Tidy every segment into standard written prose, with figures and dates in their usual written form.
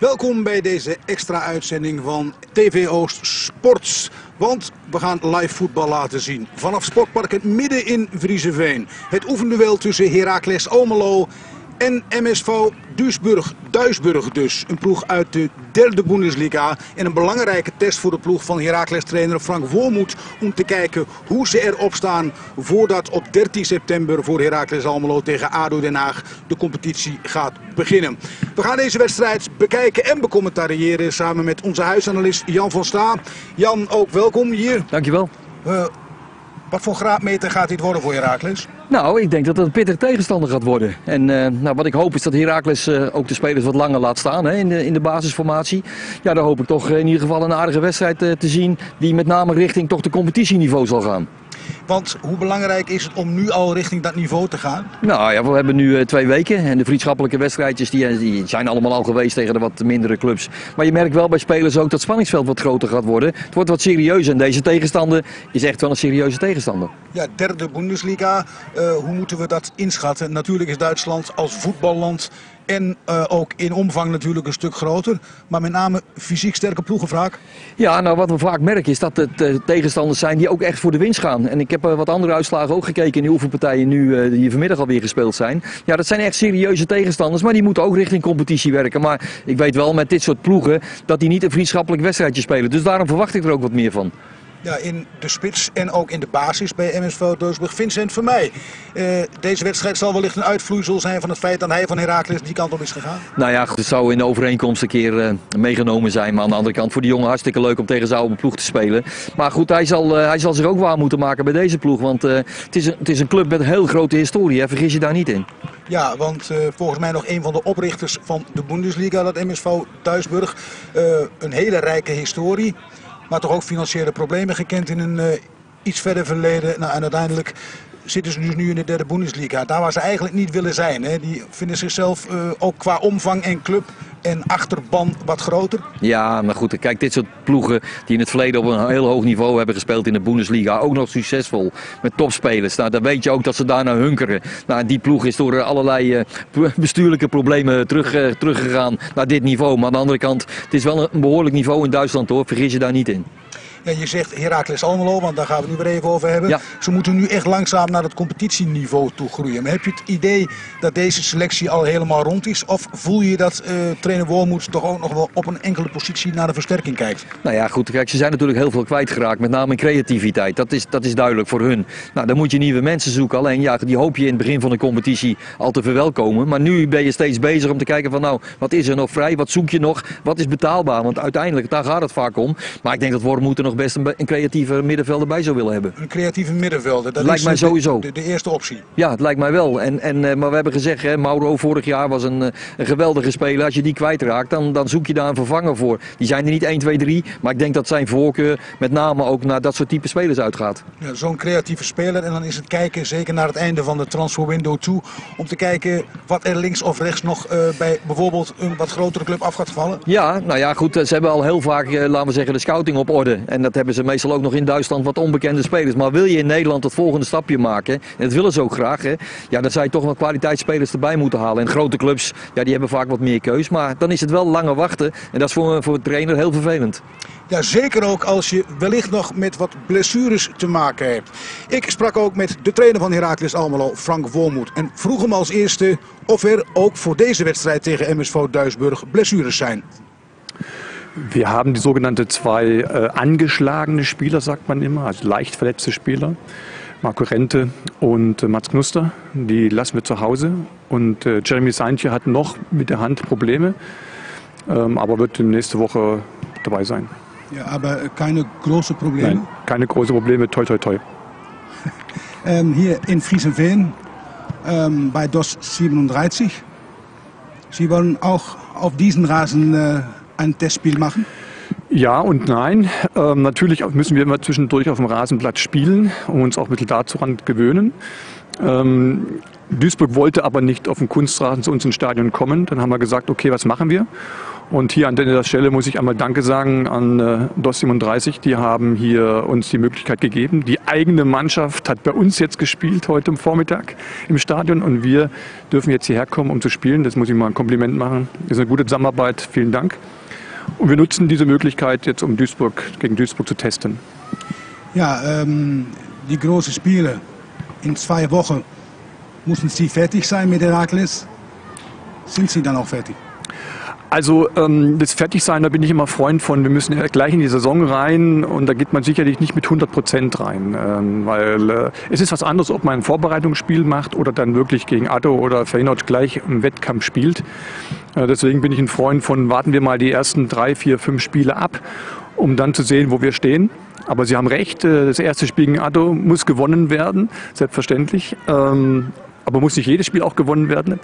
Welkom bij deze extra uitzending van TV Oost Sports. Want we gaan live voetbal laten zien vanaf Sportpark het Midden in Vriezenveen. Het oefenduel tussen Heracles Almelo en MSV Duisburg. Duisburg dus, een ploeg uit de derde Bundesliga. En een belangrijke test voor de ploeg van Heracles-trainer Frank Wormuth om te kijken hoe ze erop staan voordat op 13 september voor Heracles Almelo tegen ADO Den Haag de competitie gaat beginnen. We gaan deze wedstrijd bekijken en becommentariëren samen met onze huisanalist Jan van Sta. Jan, ook welkom hier. Dankjewel. Wat voor graadmeter gaat dit worden voor Heracles? Nou, ik denk dat het een pittig tegenstander gaat worden. En nou, wat ik hoop is dat Heracles ook de spelers wat langer laat staan hè, in de basisformatie. Ja, daar hoop ik toch in ieder geval een aardige wedstrijd te zien die met name richting toch de competitieniveau zal gaan. Want hoe belangrijk is het om nu al richting dat niveau te gaan? Nou ja, we hebben nu 2 weken en de vriendschappelijke wedstrijdjes die zijn allemaal al geweest tegen de wat mindere clubs. Maar je merkt wel bij spelers ook dat het spanningsveld wat groter gaat worden. Het wordt wat serieuzer en deze tegenstander is echt wel een serieuze tegenstander. Ja, derde Bundesliga. Hoe moeten we dat inschatten? Natuurlijk is Duitsland als voetballand en ook in omvang natuurlijk een stuk groter. Maar met name fysiek sterke ploegen vaak. Ja, nou wat we vaak merken is dat het tegenstanders zijn die ook echt voor de winst gaan. En ik heb wat andere uitslagen ook gekeken in de oefenpartijen die hier vanmiddag alweer gespeeld zijn. Ja, dat zijn echt serieuze tegenstanders, maar die moeten ook richting competitie werken. Maar ik weet wel met dit soort ploegen dat die niet een vriendschappelijk wedstrijdje spelen. Dus daarom verwacht ik er ook wat meer van. Ja, in de spits en ook in de basis bij MSV Duisburg, Vincent Vermeij. Deze wedstrijd zal wellicht een uitvloeisel zijn van het feit dat hij van Heracles die kant op is gegaan. Nou ja, het zou in de overeenkomst een keer meegenomen zijn. Maar aan de andere kant, voor die jongen hartstikke leuk om tegen zijn oude ploeg te spelen. Maar goed, hij zal zich ook waar moeten maken bij deze ploeg. Want het is een club met een heel grote historie, hè? Vergis je daar niet in. Ja, want volgens mij nog een van de oprichters van de Bundesliga, dat MSV Duisburg. Een hele rijke historie. Maar toch ook financiële problemen gekend in een iets verder verleden. Nou, en uiteindelijk zitten ze dus nu in de derde Bundesliga. Daar waar ze eigenlijk niet willen zijn. Hè. Die vinden zichzelf ook qua omvang en club en achterban wat groter. Ja, maar goed, kijk, dit soort ploegen die in het verleden op een heel hoog niveau hebben gespeeld in de Bundesliga, ook nog succesvol met topspelers. Nou, dan weet je ook dat ze daarna hunkeren. Nou, die ploeg is door allerlei bestuurlijke problemen teruggegaan naar dit niveau. Maar aan de andere kant, het is wel een behoorlijk niveau in Duitsland hoor, vergis je daar niet in. Ja, je zegt Heracles Almelo, want daar gaan we het nu weer even over hebben. Ja. Ze moeten nu echt langzaam naar het competitieniveau toe groeien. Maar heb je het idee dat deze selectie al helemaal rond is? Of voel je dat trainer Wormuth toch ook nog wel op een enkele positie naar de versterking kijkt? Nou ja, goed. Kijk, ze zijn natuurlijk heel veel kwijtgeraakt. Met name in creativiteit. Dat is duidelijk voor hun. Nou, dan moet je nieuwe mensen zoeken. Alleen, ja, die hoop je in het begin van de competitie al te verwelkomen. Maar nu ben je steeds bezig om te kijken van, nou, wat is er nog vrij? Wat zoek je nog? Wat is betaalbaar? Want uiteindelijk, daar gaat het vaak om. Maar ik denk dat Wormuth er nog best een creatieve middenvelder bij zou willen hebben. Een creatieve middenvelder, dat lijkt mij sowieso de eerste optie. Ja, het lijkt mij wel. Maar we hebben gezegd, hè, Mauro vorig jaar was een geweldige speler. Als je die kwijtraakt, dan zoek je daar een vervanger voor. Die zijn er niet 1, 2, 3, maar ik denk dat zijn voorkeur met name ook naar dat soort type spelers uitgaat. Ja, zo'n creatieve speler en dan is het kijken, zeker naar het einde van de transferwindow toe, om te kijken wat er links of rechts nog bij bijvoorbeeld een wat grotere club af gaat vallen. Ja, nou ja, goed, ze hebben al heel vaak, laten we zeggen, de scouting op orde. En dat hebben ze meestal ook nog in Duitsland wat onbekende spelers. Maar wil je in Nederland het volgende stapje maken, en dat willen ze ook graag, hè, ja, dan zou je toch wat kwaliteitsspelers erbij moeten halen. En grote clubs, ja, die hebben vaak wat meer keus. Maar dan is het wel lange wachten. En dat is voor de trainer heel vervelend. Ja, zeker ook als je wellicht nog met wat blessures te maken hebt. Ik sprak ook met de trainer van Heracles Almelo, Frank Wormuth. En vroeg hem als eerste of er ook voor deze wedstrijd tegen MSV Duisburg blessures zijn. Wir haben die sogenannte 2 angeschlagene Spieler, sagt man immer, also leicht verletzte Spieler. Marco Rente und Mats Knuster, die lassen wir zu Hause. Und Jeremy Saintje hat noch mit der Hand Probleme, aber wird nächste Woche dabei sein. Ja, aber keine großen Probleme? Nein, keine großen Probleme, toi toi toi. Hier in Vriezenveen bei DOS 37. Sie wollen auch auf diesen Rasen ein Testspiel machen? Ja und nein. Natürlich müssen wir immer zwischendurch auf dem Rasenblatt spielen, um uns auch ein bisschen daran zu gewöhnen. Duisburg wollte aber nicht auf dem Kunstrasen zu uns ins Stadion kommen. Dann haben wir gesagt, okay, was machen wir? Und hier an dieser Stelle muss ich einmal Danke sagen an DOS 37. Die haben hier uns die Möglichkeit gegeben. Die eigene Mannschaft hat bei uns jetzt gespielt heute Vormittag im Stadion. Und wir dürfen jetzt hierher kommen, um zu spielen. Das muss ich mal ein Kompliment machen. Das ist eine gute Zusammenarbeit. Vielen Dank. Und wir nutzen diese Möglichkeit jetzt, um gegen Duisburg zu testen. Ja, die großen Spiele in 2 Wochen. Müssen Sie fertig sein mit Heracles? Sind Sie dann auch fertig? Also das Fertigsein, da bin ich immer Freund von. Wir müssen gleich in die Saison rein und da geht man sicherlich nicht mit 100% rein. Weil es ist was anderes, ob man ein Vorbereitungsspiel macht oder dann wirklich gegen ADO oder Feyenoord gleich im Wettkampf spielt. Deswegen bin ich ein Freund von, warten wir mal die ersten 3, 4, 5 Spiele ab, um dann zu sehen, wo wir stehen. Aber Sie haben recht, das erste Spiel gegen ADO muss gewonnen werden, selbstverständlich. Aber muss nicht jedes Spiel auch gewonnen werden.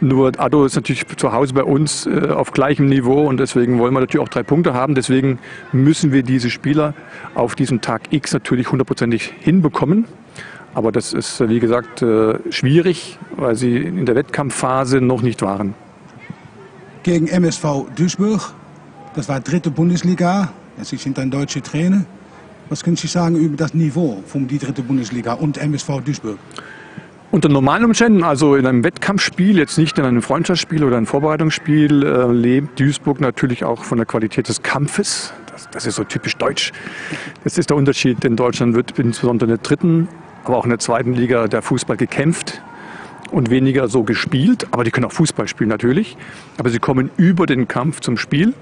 Nur ADO ist natürlich zu Hause bei uns auf gleichem Niveau und deswegen wollen wir natürlich auch 3 Punkte haben. Deswegen müssen wir diese Spieler auf diesem Tag X natürlich hundertprozentig hinbekommen. Aber das ist, wie gesagt, schwierig, weil sie in der Wettkampfphase noch nicht waren. Gegen MSV Duisburg, das war 3. Bundesliga. Sie sind ein deutscher Trainer. Was können Sie sagen über das Niveau von die 3. Bundesliga und MSV Duisburg? Unter normalen Umständen, also in einem Wettkampfspiel, jetzt nicht in einem Freundschaftsspiel oder einem Vorbereitungsspiel, lebt Duisburg natürlich auch von der Qualität des Kampfes. Das ist so typisch deutsch. Das ist der Unterschied. In Deutschland wird insbesondere in der 3., aber auch in der 2. Liga der Fußball gekämpft und weniger so gespielt. Aber die können auch Fußball spielen natürlich. Aber sie kommen über den Kampf zum Spiel.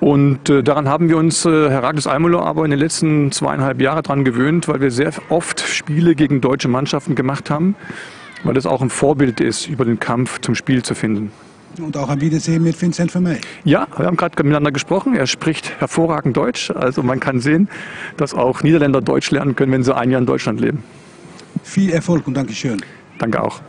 Und daran haben wir uns, Heracles Almelo, aber in den letzten 2,5 Jahren daran gewöhnt, weil wir sehr oft Spiele gegen deutsche Mannschaften gemacht haben, weil das auch ein Vorbild ist, über den Kampf zum Spiel zu finden. Und auch ein Wiedersehen mit Vincent Vermeij. Ja, wir haben gerade miteinander gesprochen. Er spricht hervorragend Deutsch. Also man kann sehen, dass auch Niederländer Deutsch lernen können, wenn sie ein Jahr in Deutschland leben. Viel Erfolg und Dankeschön. Danke auch.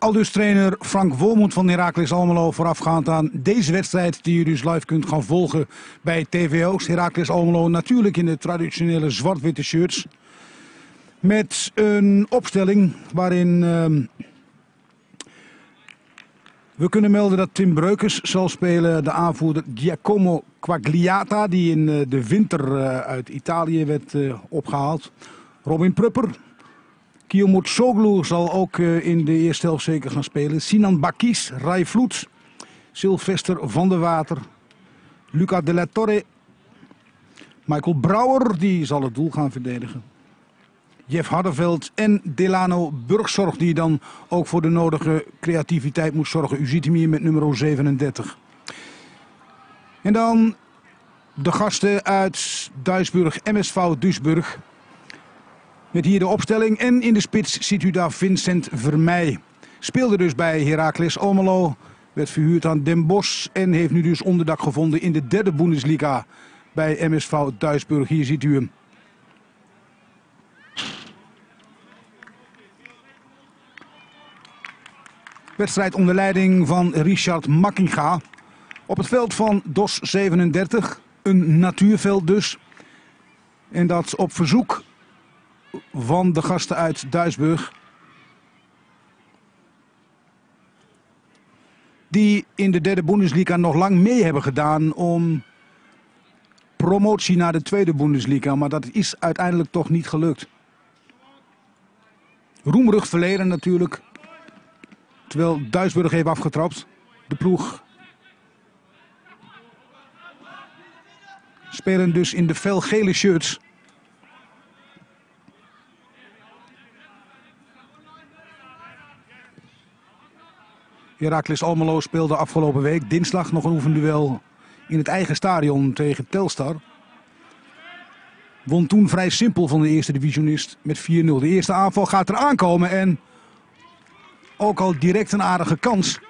Aldus trainer Frank Wormuth van Heracles Almelo voorafgaand aan deze wedstrijd die je dus live kunt gaan volgen bij TVO's. Heracles Almelo natuurlijk in de traditionele zwart-witte shirts. Met een opstelling waarin we kunnen melden dat Tim Breukers zal spelen. De aanvoerder Giacomo Quagliata die in de winter uit Italië werd opgehaald. Robin Pröpper. Kiomourtzoglou zal ook in de eerste helft zeker gaan spelen. Sinan Bakış, Rai Vloet, Sylvester van der Water, Luca de la Torre. Michael Brouwer, die zal het doel gaan verdedigen. Jeff Hardeveld en Delano Burgzorg, die dan ook voor de nodige creativiteit moet zorgen. U ziet hem hier met nummer 37. En dan de gasten uit Duisburg, MSV Duisburg. Met hier de opstelling en in de spits ziet u daar Vincent Vermeij. Speelde dus bij Heracles Almelo, werd verhuurd aan Den Bosch en heeft nu dus onderdak gevonden in de 3e Bundesliga bij MSV Duisburg. Hier ziet u hem. Wedstrijd onder leiding van Richard Makkinga. Op het veld van DOS 37, een natuurveld dus. En dat op verzoek van de gasten uit Duisburg. Die in de 3e Bundesliga nog lang mee hebben gedaan om promotie naar de 2e Bundesliga. Maar dat is uiteindelijk toch niet gelukt. Roemrug verleden natuurlijk. Terwijl Duisburg heeft afgetrapt. De ploeg. Spelen dus in de felgele shirts. Heracles Almelo speelde afgelopen week dinsdag nog een oefenduel in het eigen stadion tegen Telstar. Won toen vrij simpel van de eerste divisionist met 4-0. De eerste aanval gaat er aankomen en ook al direct een aardige kans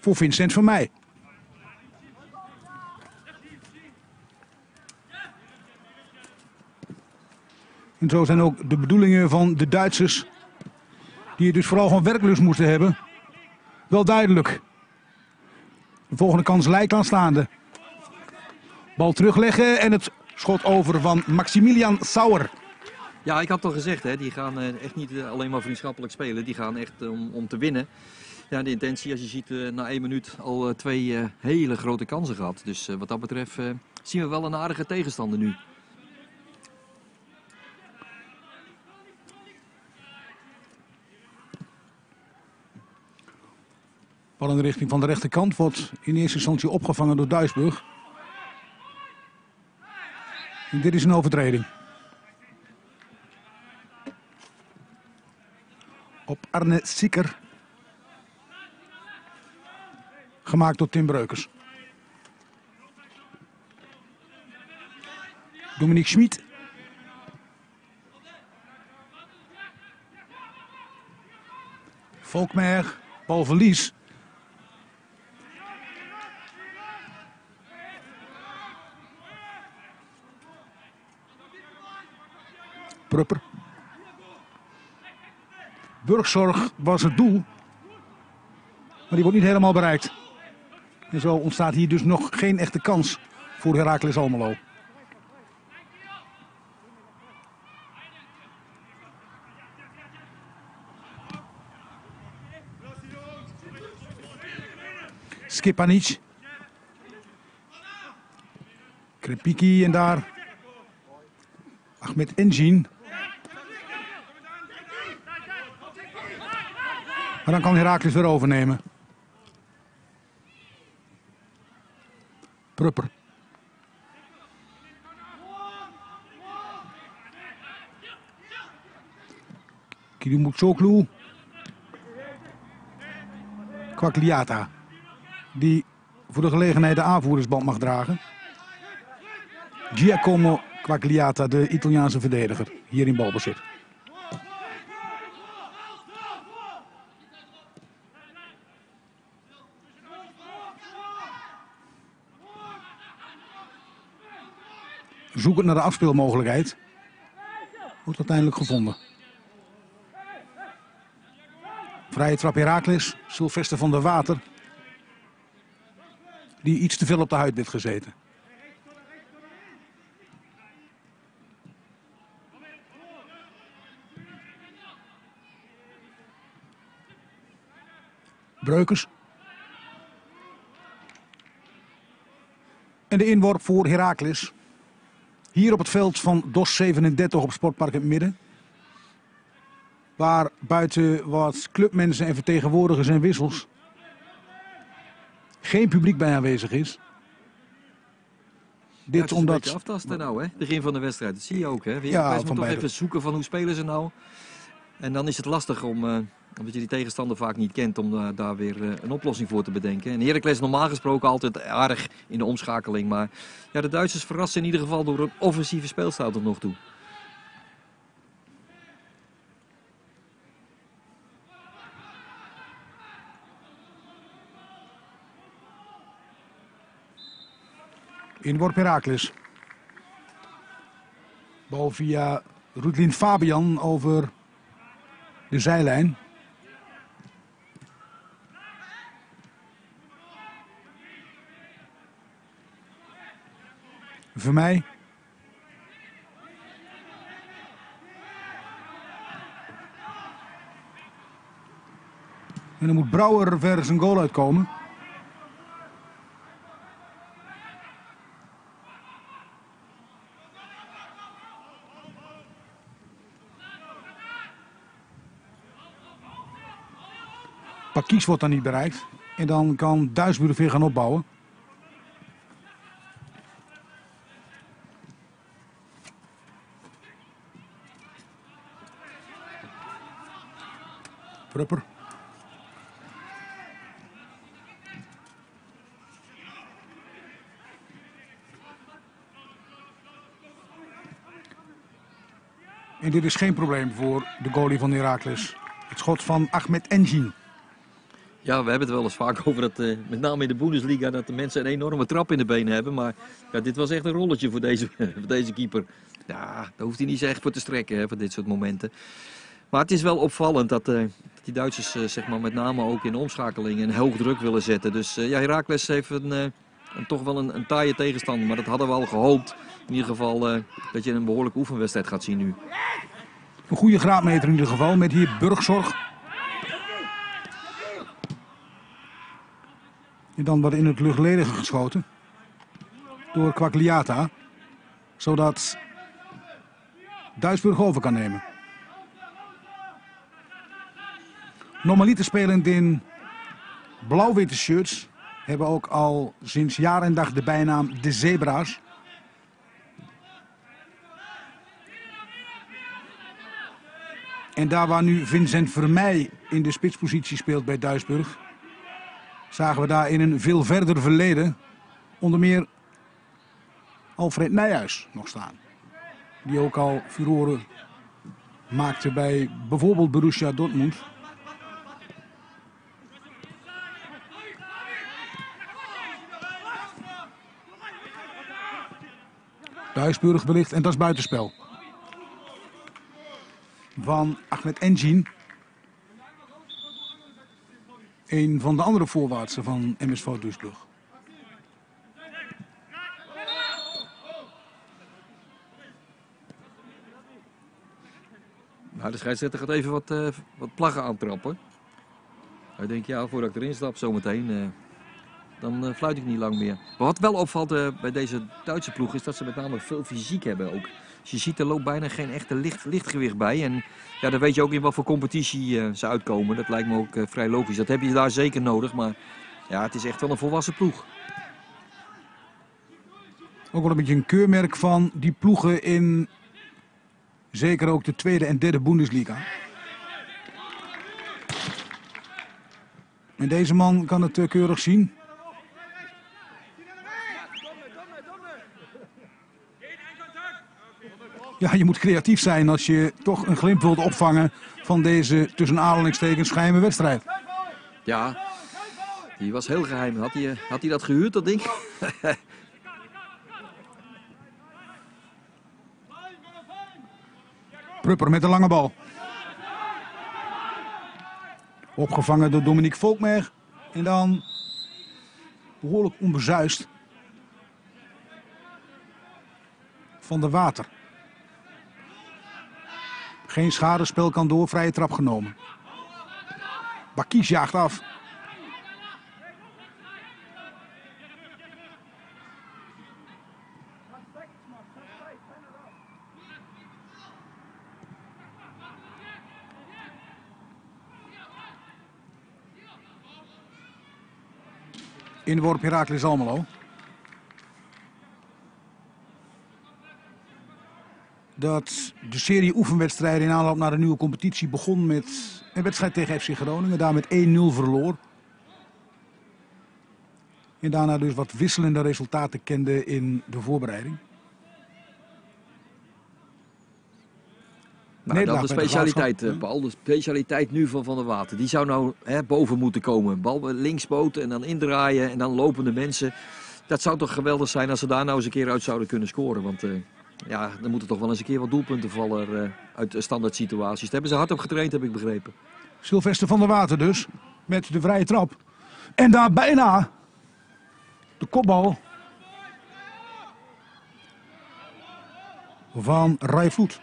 voor Vincent Vermeij. En zo zijn ook de bedoelingen van de Duitsers, die dus vooral gewoon werklust moesten hebben, wel duidelijk. De volgende kans lijkt aanstaande. Bal terugleggen en het schot over van Maximilian Sauer. Ja, ik had al gezegd, hè, die gaan echt niet alleen maar vriendschappelijk spelen. Die gaan echt om te winnen. Ja, de intentie, als je ziet, na 1 minuut al twee hele grote kansen gehad. Dus wat dat betreft zien we wel een aardige tegenstander nu. Bal in de richting van de rechterkant wordt in eerste instantie opgevangen door Duisburg. En dit is een overtreding. Op Arne Seuker. Gemaakt door Tim Breukers. Dominique Schmid. Volkmer, balverlies. Pröpper. Burgzorg was het doel. Maar die wordt niet helemaal bereikt. En zo ontstaat hier dus nog geen echte kans voor Heracles Almelo. Scepanik. Krepicki en daar Ahmet Engin. Maar dan kan Heracles weer overnemen. Pröpper. Kiomourtzoglou. Quagliata. Die voor de gelegenheid de aanvoerdersband mag dragen. Giacomo Quagliata, de Italiaanse verdediger. Hier in balbezit. Zoekend naar de afspeelmogelijkheid. Wordt uiteindelijk gevonden. Vrije trap Heracles. Sylvester van der Water. Die iets te veel op de huid werd gezeten. Breukers. En de inworp voor Heracles. Hier op het veld van DOS 37 op Sportpark het Midden. Waar buiten wat clubmensen en vertegenwoordigers en wissels geen publiek bij aanwezig is. Dit ja, het is omdat... een beetje aftasten nou, hè? Begin van de wedstrijd. Dat zie je ook, hè? Ja, moet toch even zoeken van hoe spelen ze nou. En dan is het lastig om, omdat je die tegenstander vaak niet kent, om daar weer een oplossing voor te bedenken. En Heracles normaal gesproken altijd aardig in de omschakeling. Maar ja, de Duitsers verrassen in ieder geval door een offensieve speelstijl tot nog toe. Inworp Heracles. Bal via Rudlin Fabian over de zijlijn. Vermeij. En dan moet Brouwer verder zijn goal uitkomen. Kies wordt dan niet bereikt. En dan kan Duisburg weer gaan opbouwen. Pröpper. En dit is geen probleem voor de goalie van Heracles. Het schot van Ahmet Engin. Ja, we hebben het wel eens vaak over dat, met name in de Bundesliga, dat de mensen een enorme trap in de benen hebben. Maar ja, dit was echt een rolletje voor deze keeper. Ja, daar hoeft hij niet zo echt voor te strekken, hè, voor dit soort momenten. Maar het is wel opvallend dat, dat die Duitsers zeg maar, met name ook in de omschakeling een hoog druk willen zetten. Dus ja, Heracles heeft een En toch wel een taaie tegenstander. Maar dat hadden we al gehoopt. In ieder geval dat je een behoorlijke oefenwedstrijd gaat zien nu. Een goede graadmeter in ieder geval met hier Burgzorg. En dan wat in het luchtledige geschoten. Door Quagliata. Zodat Duisburg over kan nemen. Normaliter spelend in blauw-witte shirts. Hebben ook al sinds jaar en dag de bijnaam de Zebra's. En daar waar nu Vincent Vermeij in de spitspositie speelt bij Duisburg, zagen we daar in een veel verder verleden onder meer Alfred Nijhuis nog staan. Die ook al furoren maakte bij bijvoorbeeld Borussia Dortmund. Duisburg wellicht, en dat is buitenspel. Van Ahmed Enzien. Een van de andere voorwaartsen van MSV Duisburg. Nou, de scheidsrechter gaat even wat plaggen aantrappen. Hij denkt, ja, voordat ik erin stap zometeen, dan fluit ik niet lang meer. Maar wat wel opvalt bij deze Duitse ploeg is dat ze met name veel fysiek hebben ook. Dus je ziet, er loopt bijna geen echte lichtgewicht bij. En ja, dan weet je ook in wat voor competitie ze uitkomen. Dat lijkt me ook vrij logisch. Dat heb je daar zeker nodig. Maar ja, het is echt wel een volwassen ploeg. Ook wel een beetje een keurmerk van die ploegen in zeker ook de tweede en derde Bundesliga. En deze man kan het keurig zien. Ja, je moet creatief zijn als je toch een glimp wilt opvangen van deze tussen aanhalingstekens geheime wedstrijd. Ja, die was heel geheim. Had hij dat gehuurd, dat ding? Pröpper met de lange bal. Opgevangen door Dominique Volkmer. En dan behoorlijk onbezuist van der Water. Geen schade, spel kan door, vrije trap genomen. Bakış jaagt af. Inworp Heracles Almelo. Dat de serie oefenwedstrijden in aanloop naar de nieuwe competitie begon met een wedstrijd tegen FC Groningen. Daar met 1-0 verloor. En daarna dus wat wisselende resultaten kende in de voorbereiding. Nou, dat de specialiteit nu van der Water. Die zou nou boven moeten komen. Bal linksboot en dan indraaien en dan lopende mensen. Dat zou toch geweldig zijn als ze daar nou eens een keer uit zouden kunnen scoren. Want ja, dan moeten toch wel eens een keer wat doelpunten vallen uit standaard situaties. Daar hebben ze hard op getraind, heb ik begrepen. Sylvester van der Water dus, met de vrije trap. En daar bijna de kopbal van Rai Vloet.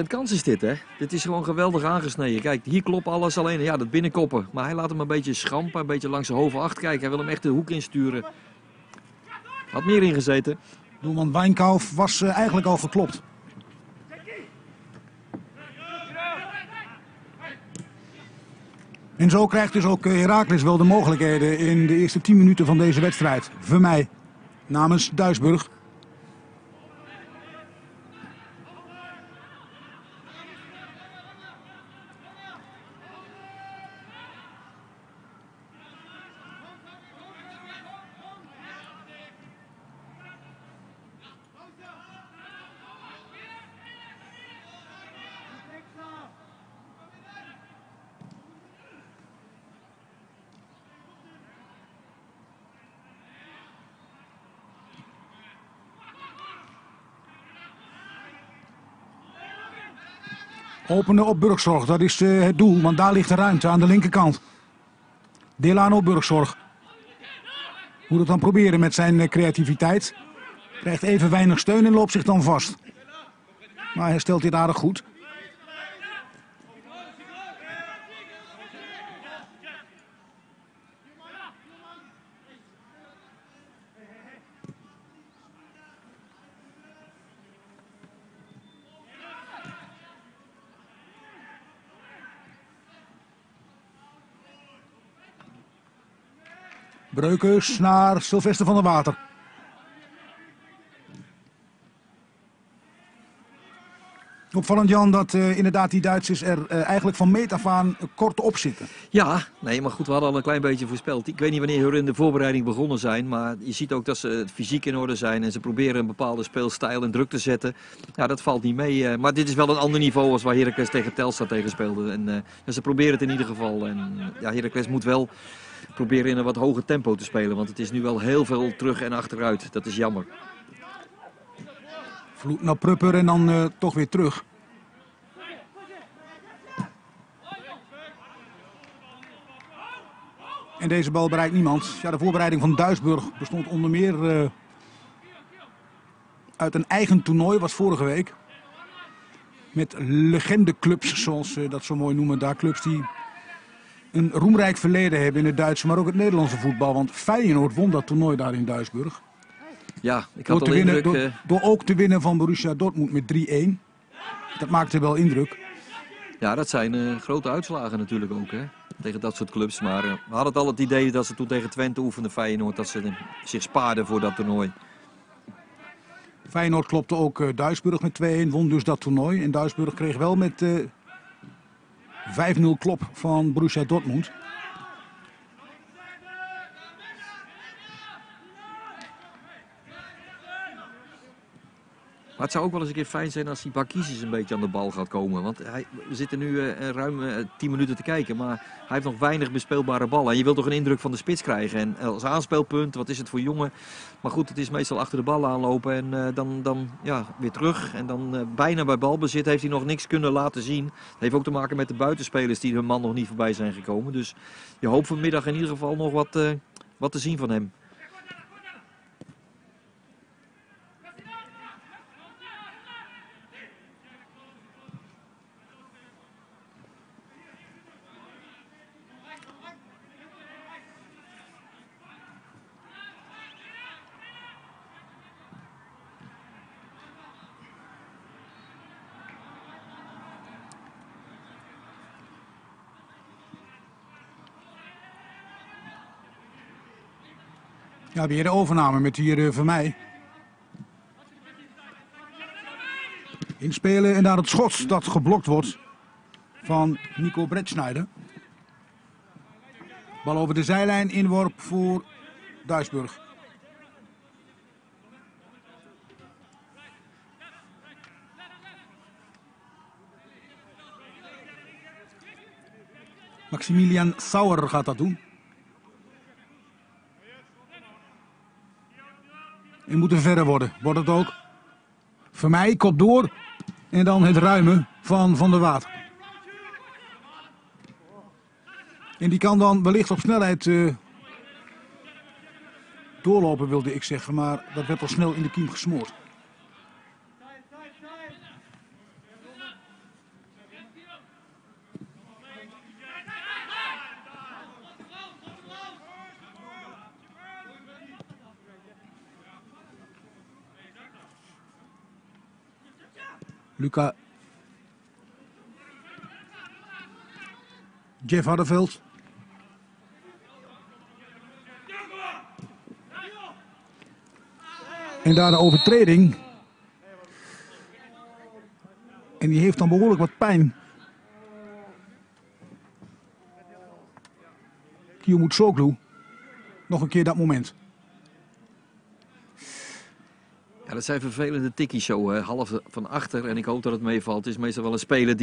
100% kans is dit, hè? Dit is gewoon geweldig aangesneden. Kijk, hier klopt alles, alleen ja, dat binnenkoppen. Maar hij laat hem een beetje schampen, een beetje langs de hoven acht kijken. Hij wil hem echt de hoek insturen. Had meer ingezeten. Doelman Weinkauf was eigenlijk al geklopt. En zo krijgt dus ook Heracles wel de mogelijkheden in de eerste 10 minuten van deze wedstrijd. Vermeij namens Duisburg. Openen op Burgzorg, dat is het doel, want daar ligt de ruimte aan de linkerkant. Delano Burgzorg. Moet het dan proberen met zijn creativiteit. Krijgt even weinig steun en loopt zich dan vast. Maar hij stelt dit aardig goed. Breukers naar Sylvester van der Water. Opvallend, Jan, dat inderdaad die Duitsers er eigenlijk van meet af aan kort op zitten. Ja, nee, maar goed, we hadden al een klein beetje voorspeld. Ik weet niet wanneer hun in de voorbereiding begonnen zijn. Maar je ziet ook dat ze fysiek in orde zijn. En ze proberen een bepaalde speelstijl en druk te zetten. Ja, dat valt niet mee. Maar dit is wel een ander niveau als waar Heracles tegen Telstar tegen speelde. En ze proberen het in ieder geval. En ja, Heracles moet wel proberen in een wat hoger tempo te spelen. Want het is nu wel heel veel terug en achteruit. Dat is jammer. Vloed naar Pröpper en dan toch weer terug. En deze bal bereikt niemand. Ja, de voorbereiding van Duisburg bestond onder meer uit een eigen toernooi. Was vorige week. Met legendeclubs, zoals ze dat zo mooi noemen. Daar clubs die een roemrijk verleden hebben in het Duitse, maar ook het Nederlandse voetbal. Want Feyenoord won dat toernooi daar in Duisburg. Ja, ik had al indruk. Door ook te winnen van Borussia Dortmund met 3-1. Dat maakte wel indruk. Ja, dat zijn grote uitslagen natuurlijk ook, hè, tegen dat soort clubs. Maar we hadden al het idee dat ze toen tegen Twente oefenden, Feyenoord, dat ze zich spaarden voor dat toernooi. Feyenoord klopte ook Duisburg met 2-1, won dus dat toernooi. En Duisburg kreeg wel met 5-0 klop van Borussia Dortmund. Maar het zou ook wel eens een keer fijn zijn als die Bakış een beetje aan de bal gaat komen. Want we zitten nu ruim 10 minuten te kijken, maar hij heeft nog weinig bespeelbare ballen. En je wilt toch een indruk van de spits krijgen. En als aanspeelpunt, wat is het voor jongen? Maar goed, het is meestal achter de bal aanlopen en dan ja, weer terug. En dan bijna bij balbezit heeft hij nog niks kunnen laten zien. Dat heeft ook te maken met de buitenspelers die hun man nog niet voorbij zijn gekomen. Dus je hoopt vanmiddag in ieder geval nog wat te zien van hem. Ja, weer de overname met hier Vermeij. Inspelen en daar het schot dat geblokt wordt van Nico Brettschneider. Bal over de zijlijn, inworp voor Duisburg. Maximilian Sauer gaat dat doen. En moet er verder worden. Wordt het ook. Vermeij, kop door. En dan het ruimen van der Water. En die kan dan wellicht op snelheid doorlopen, wilde ik zeggen. Maar dat werd al snel in de kiem gesmoord. Luca. Jeff Hardeveld. En daar de overtreding. En die heeft dan behoorlijk wat pijn. Kiomourtzoglou. Nog een keer dat moment. Ja, dat zijn vervelende tikkies zo, half van achter. En ik hoop dat het meevalt. Het is meestal wel een speler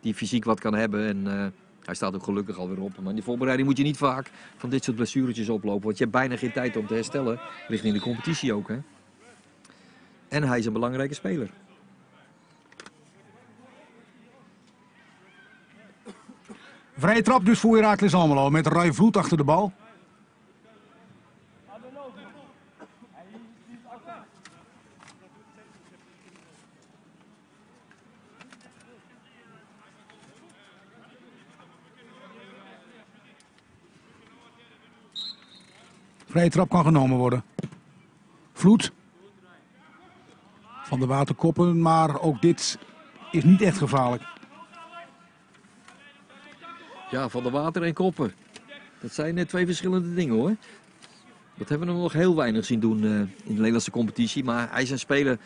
die fysiek wat kan hebben. En hij staat ook gelukkig alweer op. Maar in de voorbereiding moet je niet vaak van dit soort blessuretjes oplopen. Want je hebt bijna geen tijd om te herstellen. Richting de competitie ook, hè. En hij is een belangrijke speler. Vrije trap dus voor Heracles Almelo. Met Rai Vloet achter de bal. Vrije trap kan genomen worden. Vloet. Van der Water koppen, maar ook dit is niet echt gevaarlijk. Ja, Van der Water en koppen. Dat zijn net twee verschillende dingen hoor. Dat hebben we nog heel weinig zien doen in de Nederlandse competitie. Maar hij is een speler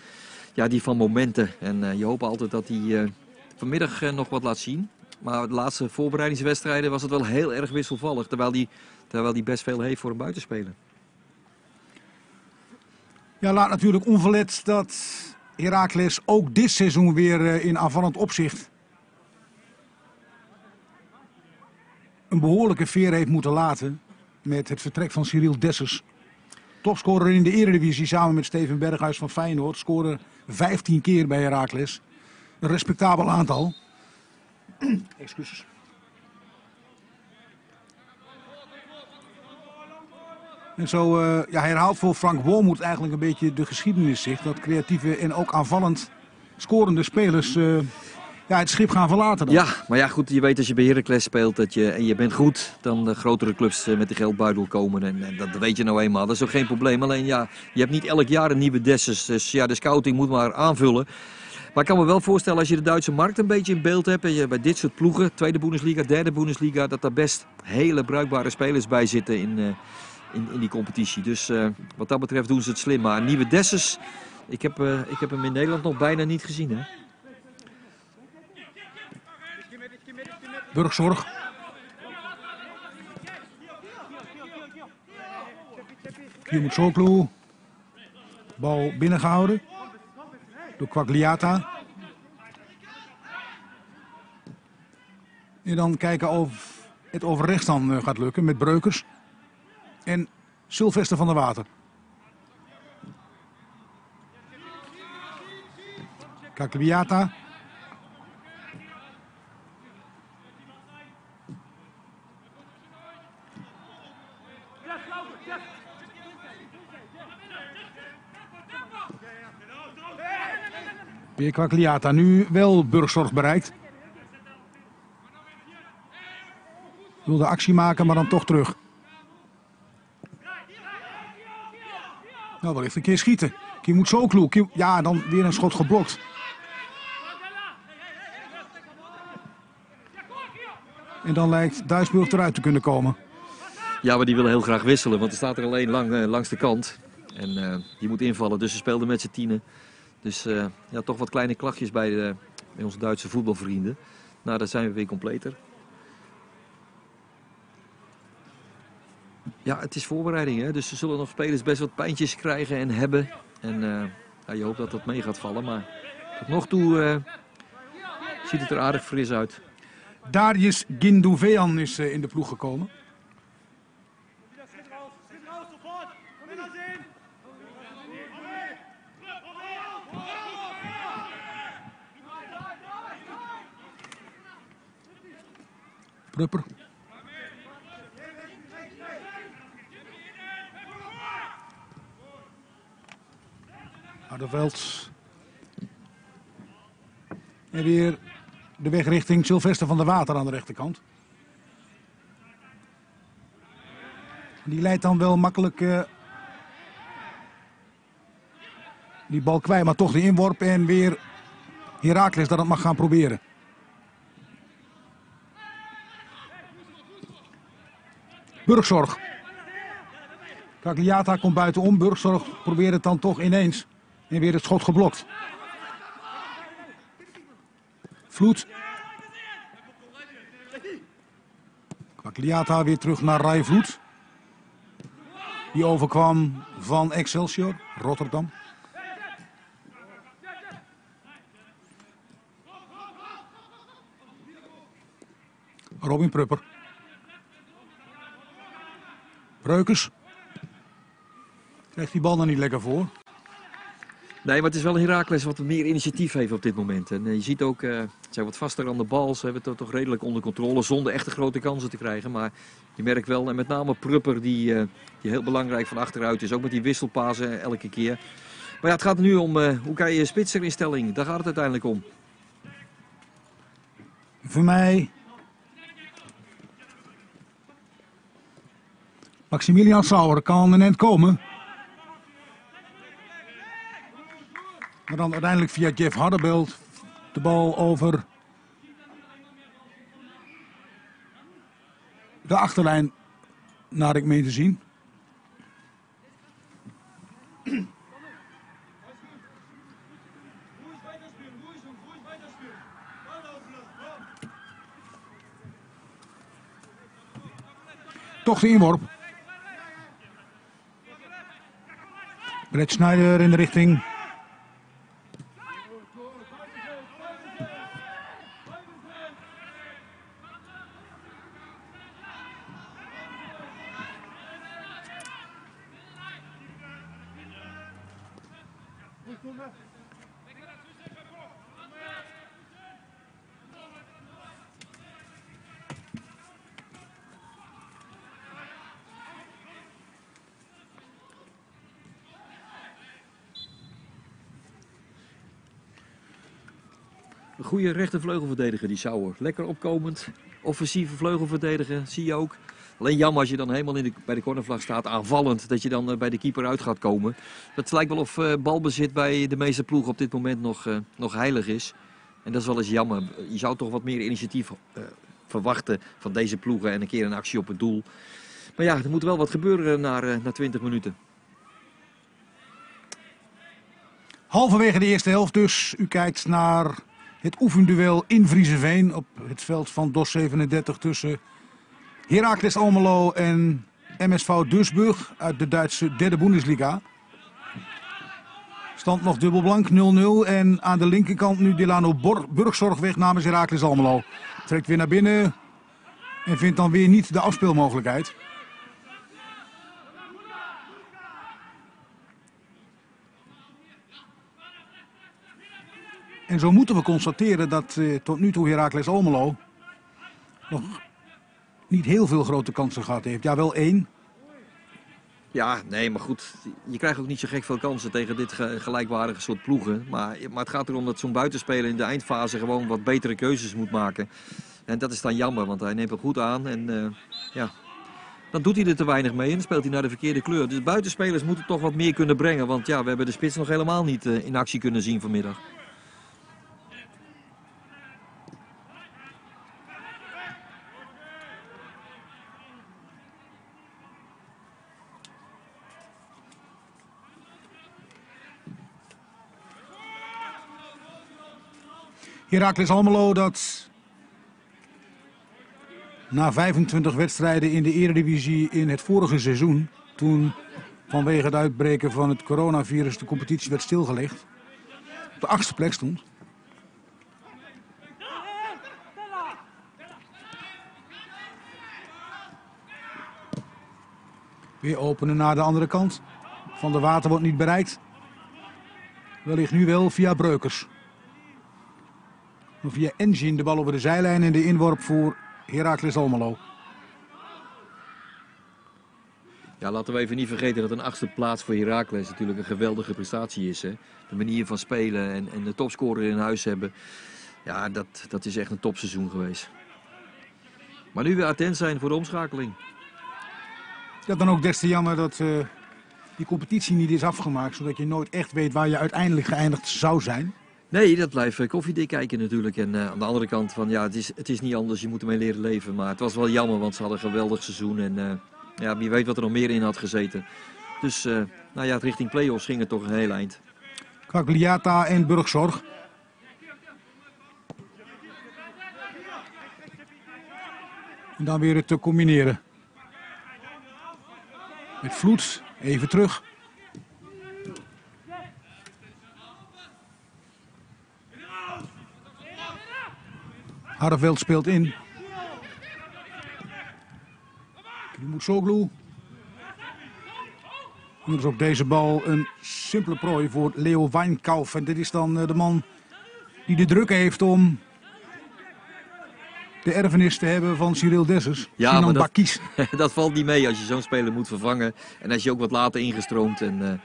ja, die van momenten. En je hoopt altijd dat hij vanmiddag nog wat laat zien. Maar de laatste voorbereidingswedstrijden was het wel heel erg wisselvallig. Terwijl hij best veel heeft voor een buitenspeler. Ja, laat natuurlijk onverlet dat Heracles ook dit seizoen weer in aanvallend opzicht een behoorlijke veer heeft moeten laten met het vertrek van Cyriel Dessers. Topscorer in de Eredivisie samen met Steven Berghuis van Feyenoord. Scoorde 15 keer bij Heracles. Een respectabel aantal. Excuses. En zo ja, herhaalt voor Frank Wormuth eigenlijk een beetje de geschiedenis zich. Dat creatieve en ook aanvallend scorende spelers ja, het schip gaan verlaten. Dan. Ja, maar ja goed, je weet als je bij Heracles speelt dat je bent goed. Dan de grotere clubs met de geldbuidel komen. En dat weet je nou eenmaal. Dat is ook geen probleem. Alleen ja, je hebt niet elk jaar een nieuwe Dessers. Dus ja, de scouting moet maar aanvullen. Maar ik kan me wel voorstellen als je de Duitse markt een beetje in beeld hebt. En je bij dit soort ploegen, tweede Bundesliga, derde Bundesliga. Dat daar best hele bruikbare spelers bij zitten in die competitie. Dus wat dat betreft doen ze het slim. Maar nieuwe Dessers, ik heb hem in Nederland nog bijna niet gezien. Hè? Burgzorg. Kiomourtzoglou. Bal binnengehouden door Quagliata. En dan kijken of het over rechts dan gaat lukken met Breukers. En Sylvester van der Water. Quagliata. Weer Quagliata, nu wel Burgzorg bereikt. Wilde actie maken, maar dan toch terug. Nou, wellicht een keer schieten. Kiomourtzoglou. Ja, dan weer een schot geblokt. En dan lijkt Duisburg eruit te kunnen komen. Ja, maar die willen heel graag wisselen, want er staat er alleen langs de kant. En die moet invallen, dus ze speelden met z'n tienen. Dus ja, toch wat kleine klachtjes bij onze Duitse voetbalvrienden. Nou, daar zijn we weer completer. Ja, het is voorbereiding, hè? Dus ze zullen nog spelers best wat pijntjes krijgen en hebben. En ja, je hoopt dat dat mee gaat vallen, maar tot nog toe ziet het er aardig fris uit. Darius Gindovean is in de ploeg gekomen. Pröpper. Hardeveld. En weer de weg richting Sylvester van der Water aan de rechterkant. Die leidt dan wel makkelijk die bal kwijt, maar toch de inworp en weer Heracles dat het mag gaan proberen. Burgzorg. Quagliata komt buitenom. Burgzorg probeert het dan toch ineens. En weer het schot geblokt. Vloed. Quagliata weer terug naar Rai Vloet. Die overkwam van Excelsior, Rotterdam. Robin Pröpper. Breukers. Krijgt die bal dan niet lekker voor? Nee, maar het is wel een Heracles wat meer initiatief heeft op dit moment. En je ziet ook, ze zijn wat vaster aan de bal. Ze hebben het toch redelijk onder controle zonder echte grote kansen te krijgen. Maar je merkt wel, en met name Pröpper die heel belangrijk van achteruit is. Ook met die wisselpasen elke keer. Maar ja, het gaat nu om, hoe kan je spitseninstelling? Daar gaat het uiteindelijk om. Voor mij... Maximilian Sauer kan aan de net komen. Maar dan uiteindelijk via Jeff Hardeveld de bal over de achterlijn, naar ik meen te zien. Toch de inworp. Brettschneider in de richting. Een goede rechtervleugelverdediger, die Sauer. Lekker opkomend, offensieve vleugelverdediger, zie je ook. Alleen jammer als je dan helemaal bij de cornervlag staat, aanvallend, dat je dan bij de keeper uit gaat komen. Het lijkt wel of balbezit bij de meeste ploegen op dit moment nog heilig is. En dat is wel eens jammer. Je zou toch wat meer initiatief verwachten van deze ploegen en een keer een actie op het doel. Maar ja, er moet wel wat gebeuren na 20 minuten. Halverwege de eerste helft dus. U kijkt naar het oefenduel in Vriezenveen op het veld van DOS 37 tussen Heracles Almelo en MSV Duisburg uit de Duitse derde Bundesliga. Stand nog dubbelblank 0-0 en aan de linkerkant nu Delano Burgzorg weg namens Heracles Almelo. Trekt weer naar binnen en vindt dan weer niet de afspeelmogelijkheid. En zo moeten we constateren dat tot nu toe Heracles Almelo nog niet heel veel grote kansen gehad heeft. Ja, wel één. Ja, nee, maar goed. Je krijgt ook niet zo gek veel kansen tegen dit gelijkwaardige soort ploegen. Maar het gaat erom dat zo'n buitenspeler in de eindfase gewoon wat betere keuzes moet maken. En dat is dan jammer, want hij neemt hem goed aan. En ja, dan doet hij er te weinig mee en dan speelt hij naar de verkeerde kleur. Dus buitenspelers moeten toch wat meer kunnen brengen. Want ja, we hebben de spits nog helemaal niet in actie kunnen zien vanmiddag. Heracles Almelo dat na 25 wedstrijden in de Eredivisie in het vorige seizoen, toen vanwege het uitbreken van het coronavirus de competitie werd stilgelegd, op de 8e plek stond. Weer openen naar de andere kant. Van der Water wordt niet bereikt. Wellicht nu wel via Breukers. Via Engin de bal over de zijlijn en de inworp voor Heracles Almelo. Ja, laten we even niet vergeten dat een 8e plaats voor Heracles natuurlijk een geweldige prestatie is. Hè? De manier van spelen en de topscorer in huis hebben. Ja, dat is echt een topseizoen geweest. Maar nu weer attent zijn voor de omschakeling. Ja, dan ook des te jammer dat die competitie niet is afgemaakt. Zodat je nooit echt weet waar je uiteindelijk geëindigd zou zijn. Nee, dat blijft koffiedik kijken natuurlijk. En aan de andere kant, van, ja, het is niet anders, je moet ermee leren leven. Maar het was wel jammer, want ze hadden een geweldig seizoen. En ja, wie weet wat er nog meer in had gezeten. Dus nou ja, richting play-offs ging het toch een heel eind. Quagliata en Burgzorg. En dan weer het combineren. Met Vloet, even terug. Hardeveld speelt in. Kiomourtzoglou. Anders op deze bal een simpele prooi voor Leo Weinkauf. En dit is dan de man die de druk heeft om de erfenis te hebben van Cyriel Dessers. Ja, Sinan Bakış. Dat valt niet mee als je zo'n speler moet vervangen. En als je ook wat later ingestroomd. En,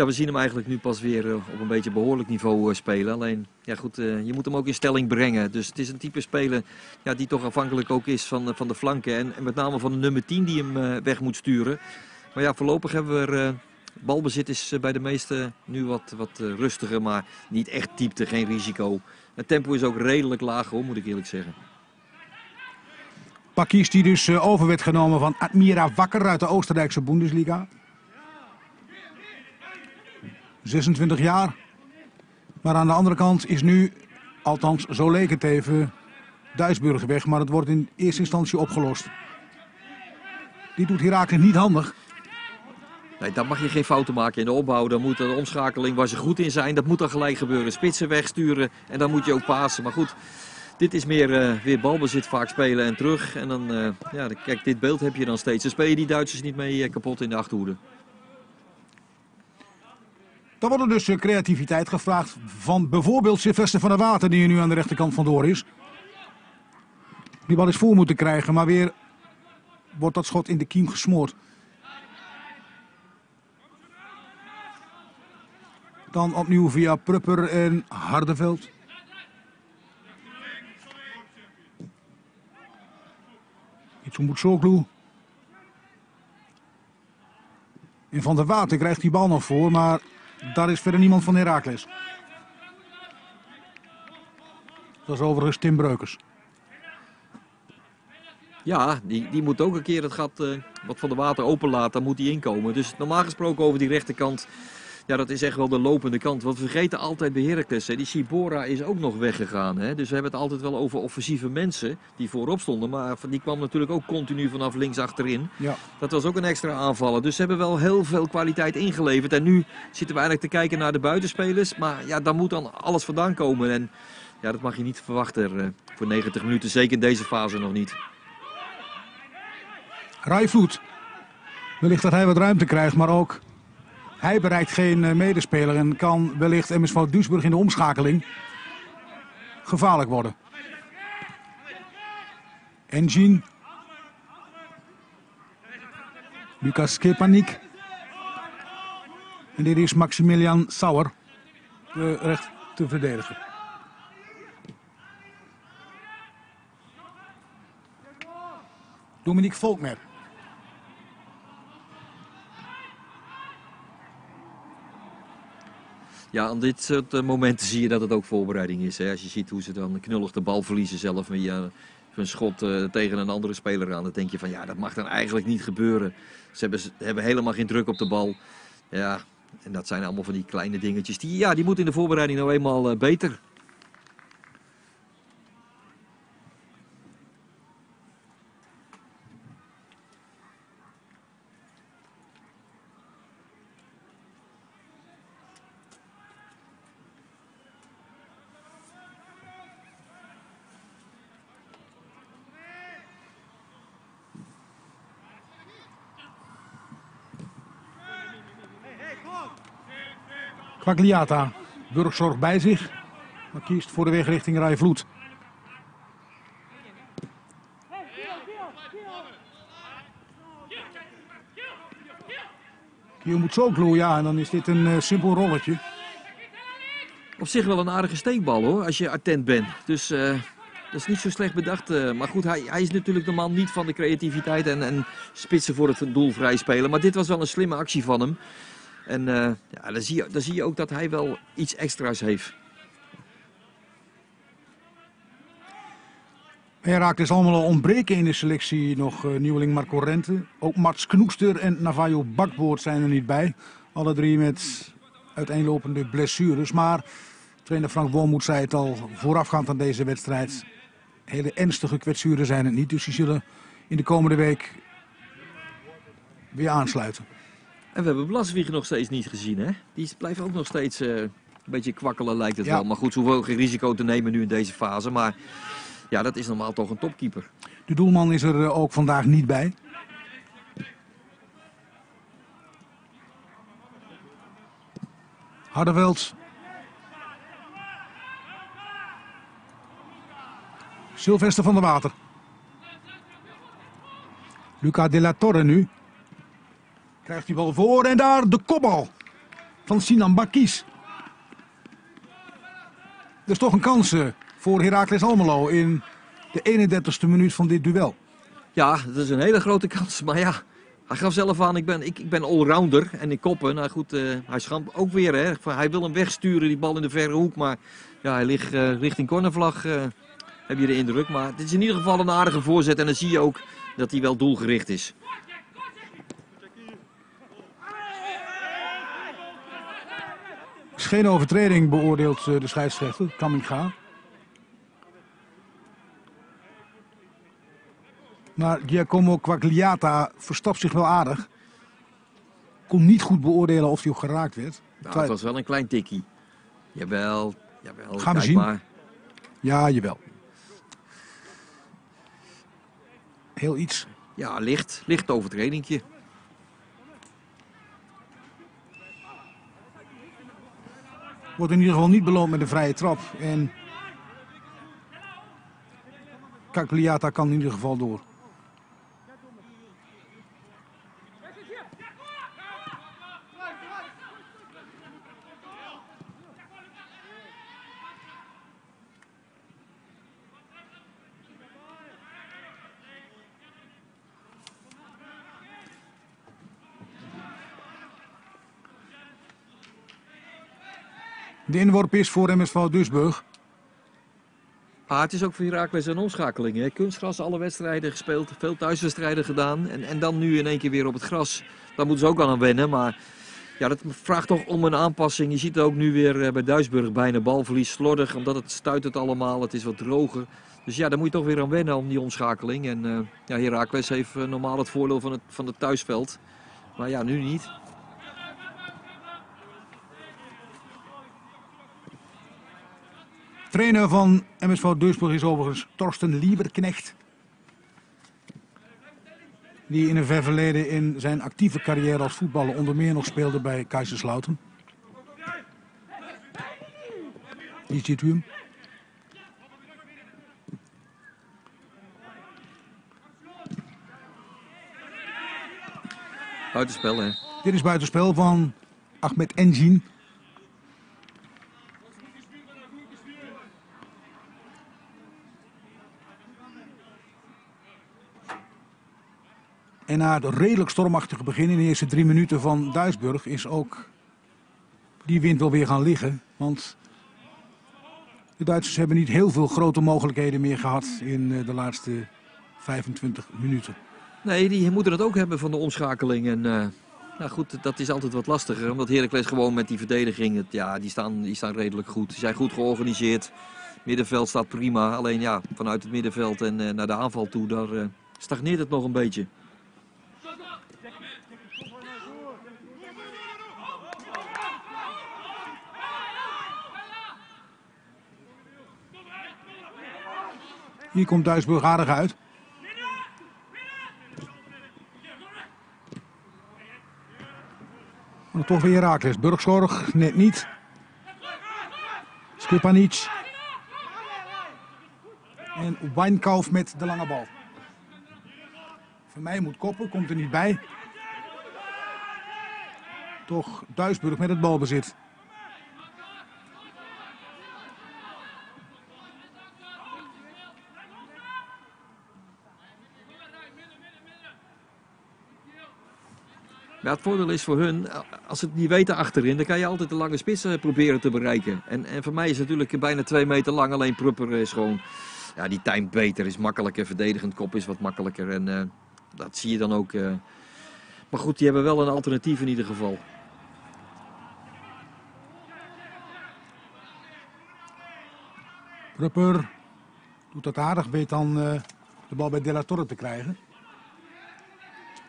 Ja, we zien hem eigenlijk nu pas weer op een beetje behoorlijk niveau spelen. Alleen, ja goed, je moet hem ook in stelling brengen. Dus het is een type speler ja, die toch afhankelijk ook is van de flanken. En met name van de nummer 10 die hem weg moet sturen. Maar ja, voorlopig hebben we... balbezit is bij de meesten nu wat rustiger, maar niet echt diepte, geen risico. Het tempo is ook redelijk laag, hoor, moet ik eerlijk zeggen. Bakış die dus over werd genomen van Admira Wacker uit de Oostenrijkse Bundesliga. 26 jaar. Maar aan de andere kant is nu, althans zo leek het even, Duisburg weg. Maar het wordt in eerste instantie opgelost. Die doet Heracles niet handig. Nee, daar mag je geen fouten maken in de opbouw. Dan moet de omschakeling waar ze goed in zijn, dat moet dan gelijk gebeuren. Spitsen wegsturen en dan moet je ook pasen. Maar goed, dit is meer weer balbezit, vaak spelen en terug. En dan, ja, kijk, dit beeld heb je dan steeds. Dan speel je die Duitsers niet mee kapot in de achterhoede. Dan wordt er dus creativiteit gevraagd van bijvoorbeeld Sylvester van der Water, die er nu aan de rechterkant vandoor is. Die bal is voor moeten krijgen, maar weer wordt dat schot in de kiem gesmoord. Dan opnieuw via Pröpper en Hardeveld. Kiomourtzoglou. En van der Water krijgt die bal nog voor, maar daar is verder niemand van Heracles. Dat is overigens Tim Breukers. Ja, die moet ook een keer het gat wat van der Water openlaten, dan moet hij inkomen. Dus normaal gesproken over die rechterkant... Ja, dat is echt wel de lopende kant. Want we vergeten altijd bij Heracles, hè. Die Sibora is ook nog weggegaan. Hè. Dus we hebben het altijd wel over offensieve mensen die voorop stonden. Maar die kwam natuurlijk ook continu vanaf links achterin. Ja. Dat was ook een extra aanvaller. Dus ze hebben wel heel veel kwaliteit ingeleverd. En nu zitten we eigenlijk te kijken naar de buitenspelers. Maar ja, daar moet dan alles vandaan komen. En ja, dat mag je niet verwachten voor 90 minuten. Zeker in deze fase nog niet. Rai Vloet. Wellicht dat hij wat ruimte krijgt, maar ook... Hij bereikt geen medespeler en kan wellicht MSV Duisburg in de omschakeling gevaarlijk worden. Engin. Lukas Scepanik. En dit is Maximilian Sauer, de rechterverdediger. Dominique Volkmer. Ja, aan dit soort momenten zie je dat het ook voorbereiding is. Hè? Als je ziet hoe ze dan knullig de bal verliezen zelf via een schot tegen een andere speler aan. Dan denk je van ja, dat mag dan eigenlijk niet gebeuren. Ze hebben helemaal geen druk op de bal. Ja, en dat zijn allemaal van die kleine dingetjes. Die moeten in de voorbereiding nou eenmaal beter. Quagliata, Burgzorg bij zich, maar kiest voor de weg richting Rai Vloet. Kiomourtzoglou, ja, en dan is dit een simpel rolletje. Op zich wel een aardige steekbal, hoor, als je attent bent. Dus dat is niet zo slecht bedacht. Maar goed, hij is natuurlijk de man niet van de creativiteit en spitsen voor het doel vrij spelen. Maar dit was wel een slimme actie van hem. En ja, dan zie je ook dat hij wel iets extra's heeft. Heracles Almelo ontbreken in de selectie nog nieuweling Marco Rente. Ook Mats Knoester en Navajo Bakboord zijn er niet bij. Alle drie met uiteenlopende blessures. Maar trainer Frank Wormuth zei het al voorafgaand aan deze wedstrijd. Hele ernstige kwetsuren zijn het niet. Dus die zullen in de komende week weer aansluiten. En we hebben Blaswieg nog steeds niet gezien, hè? Die blijft ook nog steeds een beetje kwakkelen, lijkt het wel. Maar goed, ze hoeven geen risico te nemen nu in deze fase. Maar ja, dat is normaal toch een topkeeper. De doelman is er ook vandaag niet bij. Hardeveld. Sylvester van der Water. Luca de la Torre nu. Krijgt die bal voor en daar de kopbal van Sinan Bakış. Er is toch een kans voor Heracles Almelo in de 31ste minuut van dit duel. Ja, dat is een hele grote kans. Maar ja, hij gaf zelf aan, ik ben allrounder en ik koppen. Nou goed, hij schampt ook weer. Hè. Hij wil hem wegsturen, die bal in de verre hoek. Maar ja, hij ligt richting cornervlag, heb je de indruk. Maar dit is in ieder geval een aardige voorzet. En dan zie je ook dat hij wel doelgericht is. Is geen overtreding, beoordeelt de scheidsrechter. Kamminga. Maar Giacomo Quagliata verstapt zich wel aardig. Kon niet goed beoordelen of hij ook geraakt werd. Nou, het was wel een klein tikkie. Jawel, jawel. Gaan we zien. Maar. Ja, jawel. Heel iets. Ja, licht overtredingje. Wordt in ieder geval niet beloond met een vrije trap. En Quagliata kan in ieder geval door. De inworp is voor MSV Duisburg. Maar het is ook voor Heracles een omschakeling. Hè? Kunstgras, alle wedstrijden gespeeld, veel thuiswedstrijden gedaan. En dan nu in één keer weer op het gras. Daar moeten ze ook aan wennen. Maar ja, dat vraagt toch om een aanpassing. Je ziet het ook nu weer bij Duisburg bijna balverlies, slordig. Omdat het stuit het allemaal, het is wat droger. Dus ja, daar moet je toch weer aan wennen om die omschakeling. En ja, Heracles heeft normaal het voordeel van het thuisveld. Maar ja, nu niet. Trainer van MSV Duisburg is overigens Torsten Lieberknecht. Die in een ver verleden in zijn actieve carrière als voetballer onder meer nog speelde bij Kaiserslautern. Hier ziet u hem. Buitenspel, hè? Dit is buitenspel van Ahmed Enzien. En na het redelijk stormachtige begin in de eerste 3 minuten van Duisburg is ook die wind wel weer gaan liggen. Want de Duitsers hebben niet heel veel grote mogelijkheden meer gehad in de laatste 25 minuten. Nee, die moeten het ook hebben van de omschakeling. En nou goed, dat is altijd wat lastiger. Omdat Heracles gewoon met die verdediging, die staan redelijk goed. Ze zijn goed georganiseerd. Het middenveld staat prima. Alleen ja, vanuit het middenveld en naar de aanval toe, daar stagneert het nog een beetje. Hier komt Duisburg aardig uit. Maar toch weer Heracles. Burgzorg, net niet. Scepanik. En Weinkauf met de lange bal. Vermeij moet koppen, komt er niet bij. Toch Duisburg met het balbezit. Ja, het voordeel is voor hun, als ze het niet weten achterin, dan kan je altijd de lange spits proberen te bereiken. En voor mij is het natuurlijk bijna 2 meter lang, alleen Pröpper is gewoon, ja, die timed beter, is makkelijker, verdedigend kop is wat makkelijker. En dat zie je dan ook. Maar goed, die hebben wel een alternatief in ieder geval. Pröpper doet dat aardig, weet dan de bal bij De La Torre te krijgen.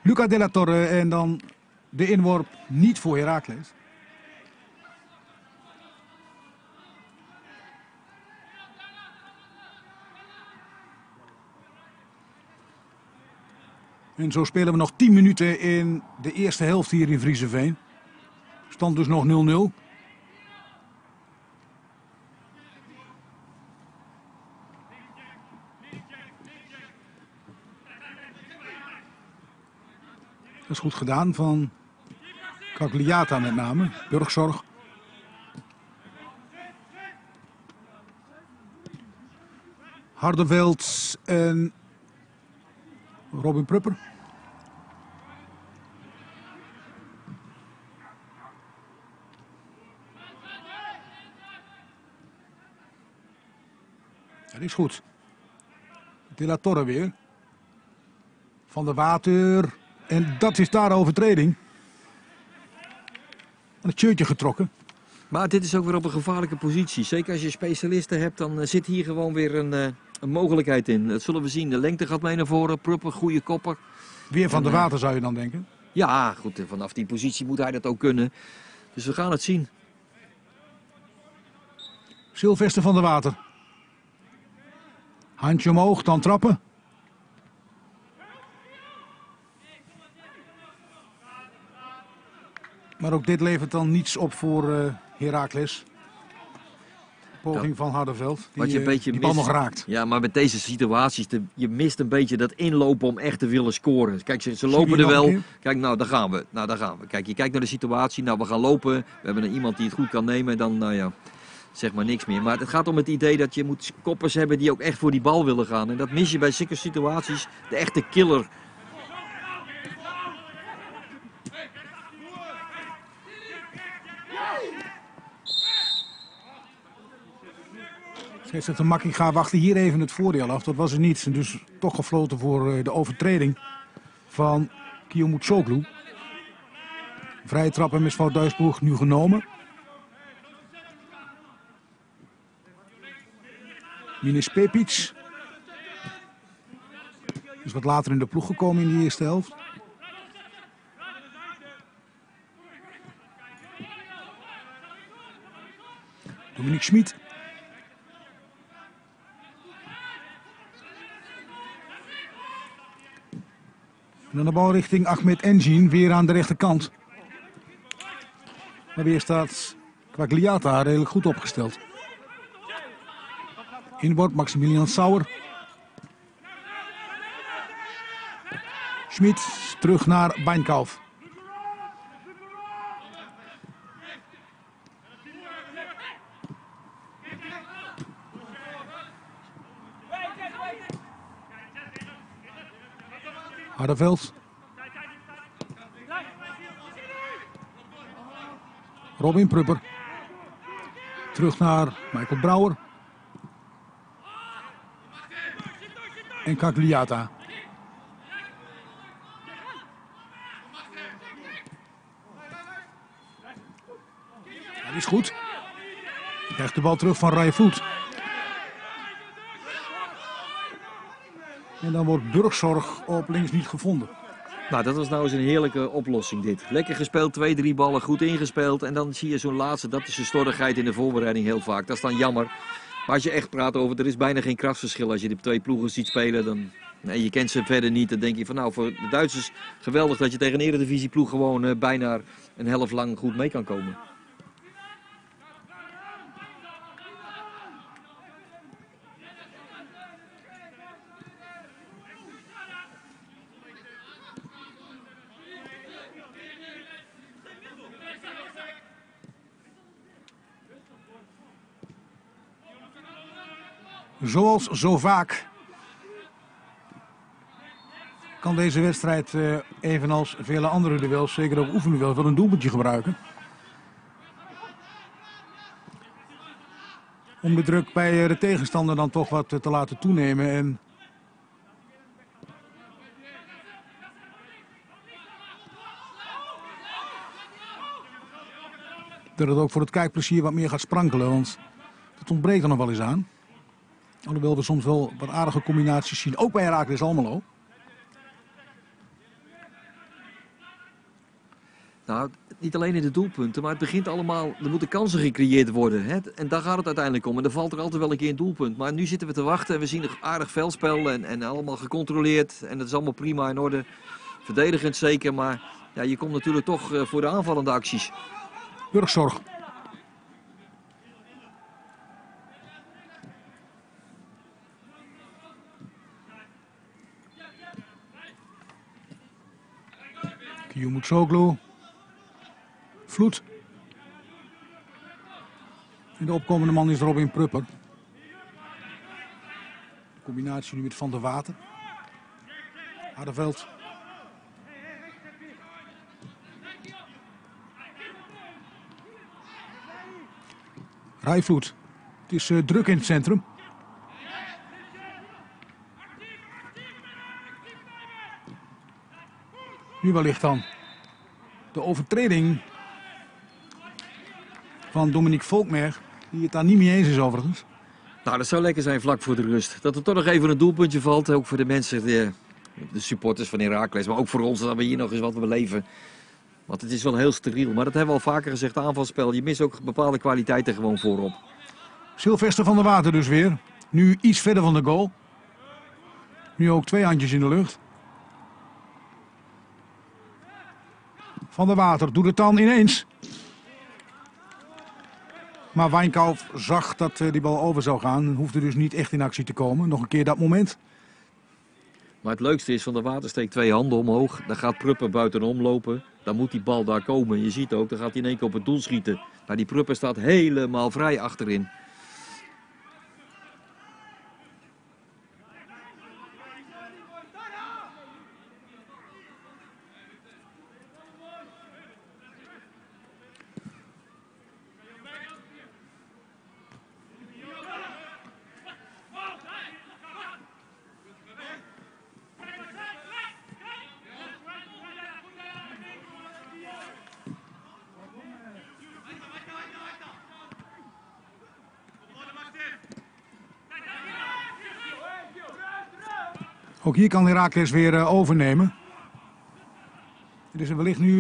Luca de la Torre en dan de inworp niet voor Heracles. En zo spelen we nog 10 minuten in de eerste helft hier in Vriezenveen. Stand dus nog 0-0. Dat is goed gedaan van Quagliata met name, Burgzorg. Hardeveld en Robin Pröpper. Dat is goed. De la Torre weer. Van der Water. En dat is daar overtreding. Een shirtje getrokken. Maar dit is ook weer op een gevaarlijke positie. Zeker als je specialisten hebt, dan zit hier gewoon weer een mogelijkheid in. Dat zullen we zien. De lengte gaat mee naar voren. Pröpper, goede kopper. Weer Van der Water zou je dan denken? Ja, goed. Vanaf die positie moet hij dat ook kunnen. Dus we gaan het zien. Sylvester van der Water. Handje omhoog, dan trappen. Maar ook dit levert dan niets op voor Heracles. Poging van Hardeveld, die een bal nog raakt. Ja, maar met deze situaties, je mist een beetje dat inlopen om echt te willen scoren. Kijk, ze lopen er wel. Kijk, nou daar gaan we. Kijk, je kijkt naar de situatie. Nou, we gaan lopen. We hebben iemand die het goed kan nemen. Dan, nou ja, zeg maar niks meer. Maar het gaat om het idee dat je moet koppers hebben die ook echt voor die bal willen gaan. En dat mis je bij zulke situaties. De echte killer. Scheidsrechter de Makkie gaat wachten hier even het voordeel af. Dat was er niets. En dus toch gefloten voor de overtreding van Kiomourtzoglou. Vrije trap en MSV Duisburg nu genomen. Minis Pepic. Is wat later in de ploeg gekomen in de eerste helft. Dominique Schmid. En dan de bal richting Ahmet Engin, weer aan de rechterkant. Maar weer staat Quagliata redelijk goed opgesteld. Inbord, Maximilian Sauer. Schmid terug naar Weinkauf. Hardeveld. Robin Pröpper. Terug naar Michael Brouwer. En Quagliata. Dat is goed. Krijgt de bal terug van Rai Vloet. En dan wordt Burgzorg op links niet gevonden. Nou, dat was nou eens een heerlijke oplossing dit. Lekker gespeeld, 2-3 ballen, goed ingespeeld. En dan zie je zo'n laatste, dat is de storrigheid in de voorbereiding heel vaak. Dat is dan jammer. Maar als je echt praat over, er is bijna geen krachtsverschil. Als je de twee ploegen ziet spelen, dan, nee, je kent ze verder niet. Dan denk je van, nou, voor de Duitsers geweldig dat je tegen een Eredivisie ploeg gewoon bijna een helft lang goed mee kan komen. Zoals zo vaak kan deze wedstrijd, evenals vele andere duels, zeker ook oefenduels, wel een doelpuntje gebruiken. Om de druk bij de tegenstander dan toch wat te laten toenemen. En dat het ook voor het kijkplezier wat meer gaat sprankelen, want dat ontbreekt er nog wel eens aan. Alhoewel we soms wel wat aardige combinaties zien, ook bij Heracles Almelo. Nou, niet alleen in de doelpunten, maar het begint allemaal, er moeten kansen gecreëerd worden. Hè? En daar gaat het uiteindelijk om. En dan valt er altijd wel een keer een doelpunt. Maar nu zitten we te wachten en we zien een aardig veldspel en allemaal gecontroleerd. En dat is allemaal prima in orde. Verdedigend zeker, maar ja, je komt natuurlijk toch voor de aanvallende acties. Burgzorg. Kiomourtzoglou. Vloet. En de opkomende man is Robin Pröpper. De combinatie nu met Van der Water. Hardeveld. Rai Vloet. Het is druk in het centrum. Nu wellicht dan de overtreding van Dominique Volkmer, die het daar niet mee eens is overigens. Nou, dat zou lekker zijn vlak voor de rust. Dat er toch nog even een doelpuntje valt, ook voor de mensen, de supporters van Heracles, maar ook voor ons, dat we hier nog eens wat beleven. Want het is wel heel steriel, maar dat hebben we al vaker gezegd, aanvalspel. Je mist ook bepaalde kwaliteiten gewoon voorop. Sylvester van der Water dus weer. Nu iets verder van de goal. Nu ook twee handjes in de lucht. Van der Water doet het dan ineens. Maar Weinkauf zag dat die bal over zou gaan. En hoefde dus niet echt in actie te komen. Nog een keer dat moment. Maar het leukste is, Van der Water steekt twee handen omhoog. Dan gaat Pröpper buitenom lopen. Dan moet die bal daar komen. Je ziet ook, dan gaat hij in één keer op het doel schieten. Maar die Pröpper staat helemaal vrij achterin. Ook hier kan Heracles weer overnemen. Er is er wellicht nu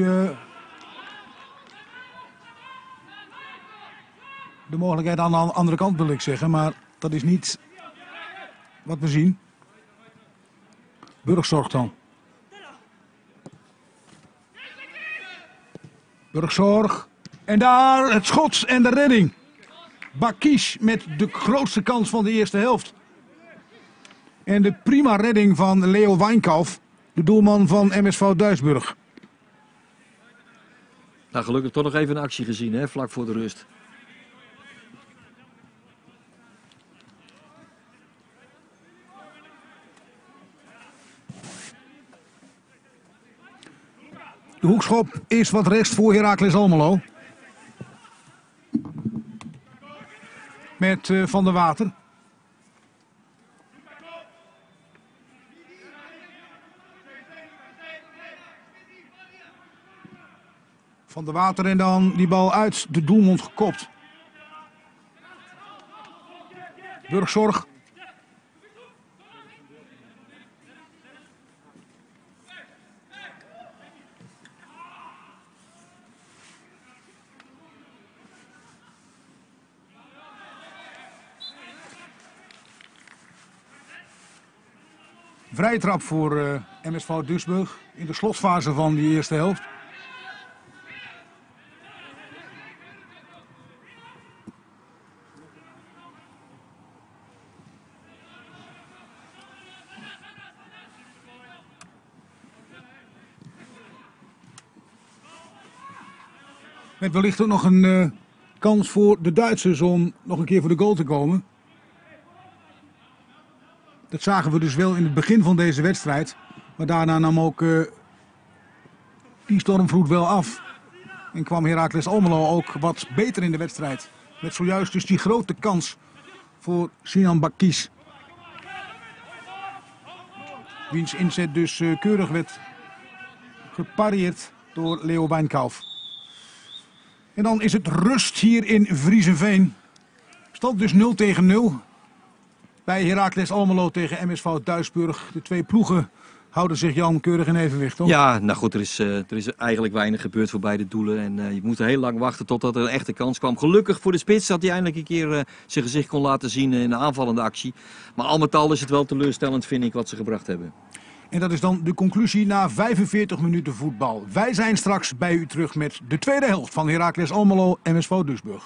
de mogelijkheid aan de andere kant, wil ik zeggen. Maar dat is niet wat we zien. Burgzorg dan. Burgzorg. En daar het schot en de redding. Bakış met de grootste kans van de eerste helft. En de prima redding van Leo Weinkauf, de doelman van MSV Duisburg. Nou, gelukkig toch nog even een actie gezien, hè, vlak voor de rust. De hoekschop is wat rechts voor Heracles Almelo. Met Van der Water. Van der Water en dan die bal uit de doelmond gekopt. Burgzorg. Vrije trap voor MSV Duisburg in de slotfase van die eerste helft. Met wellicht ook nog een kans voor de Duitsers om nog een keer voor de goal te komen. Dat zagen we dus wel in het begin van deze wedstrijd. Maar daarna nam ook die stormvloed wel af. En kwam Heracles Almelo ook wat beter in de wedstrijd. Met zojuist dus die grote kans voor Sinan Bakış. Wiens inzet dus keurig werd gepareerd door Leo Weinkauf. En dan is het rust hier in Vriezenveen. Stand dus 0-0. Bij Heracles Almelo tegen MSV Duisburg. De twee ploegen houden zich, Jan, keurig in evenwicht, toch? Ja, nou goed, er is eigenlijk weinig gebeurd voor beide doelen. En je moet heel lang wachten totdat er een echte kans kwam. Gelukkig voor de spits dat hij eindelijk een keer zijn gezicht kon laten zien in een aanvallende actie. Maar al met al is het wel teleurstellend, vind ik, wat ze gebracht hebben. En dat is dan de conclusie na 45 minuten voetbal. Wij zijn straks bij u terug met de tweede helft van Heracles Almelo MSV Duisburg.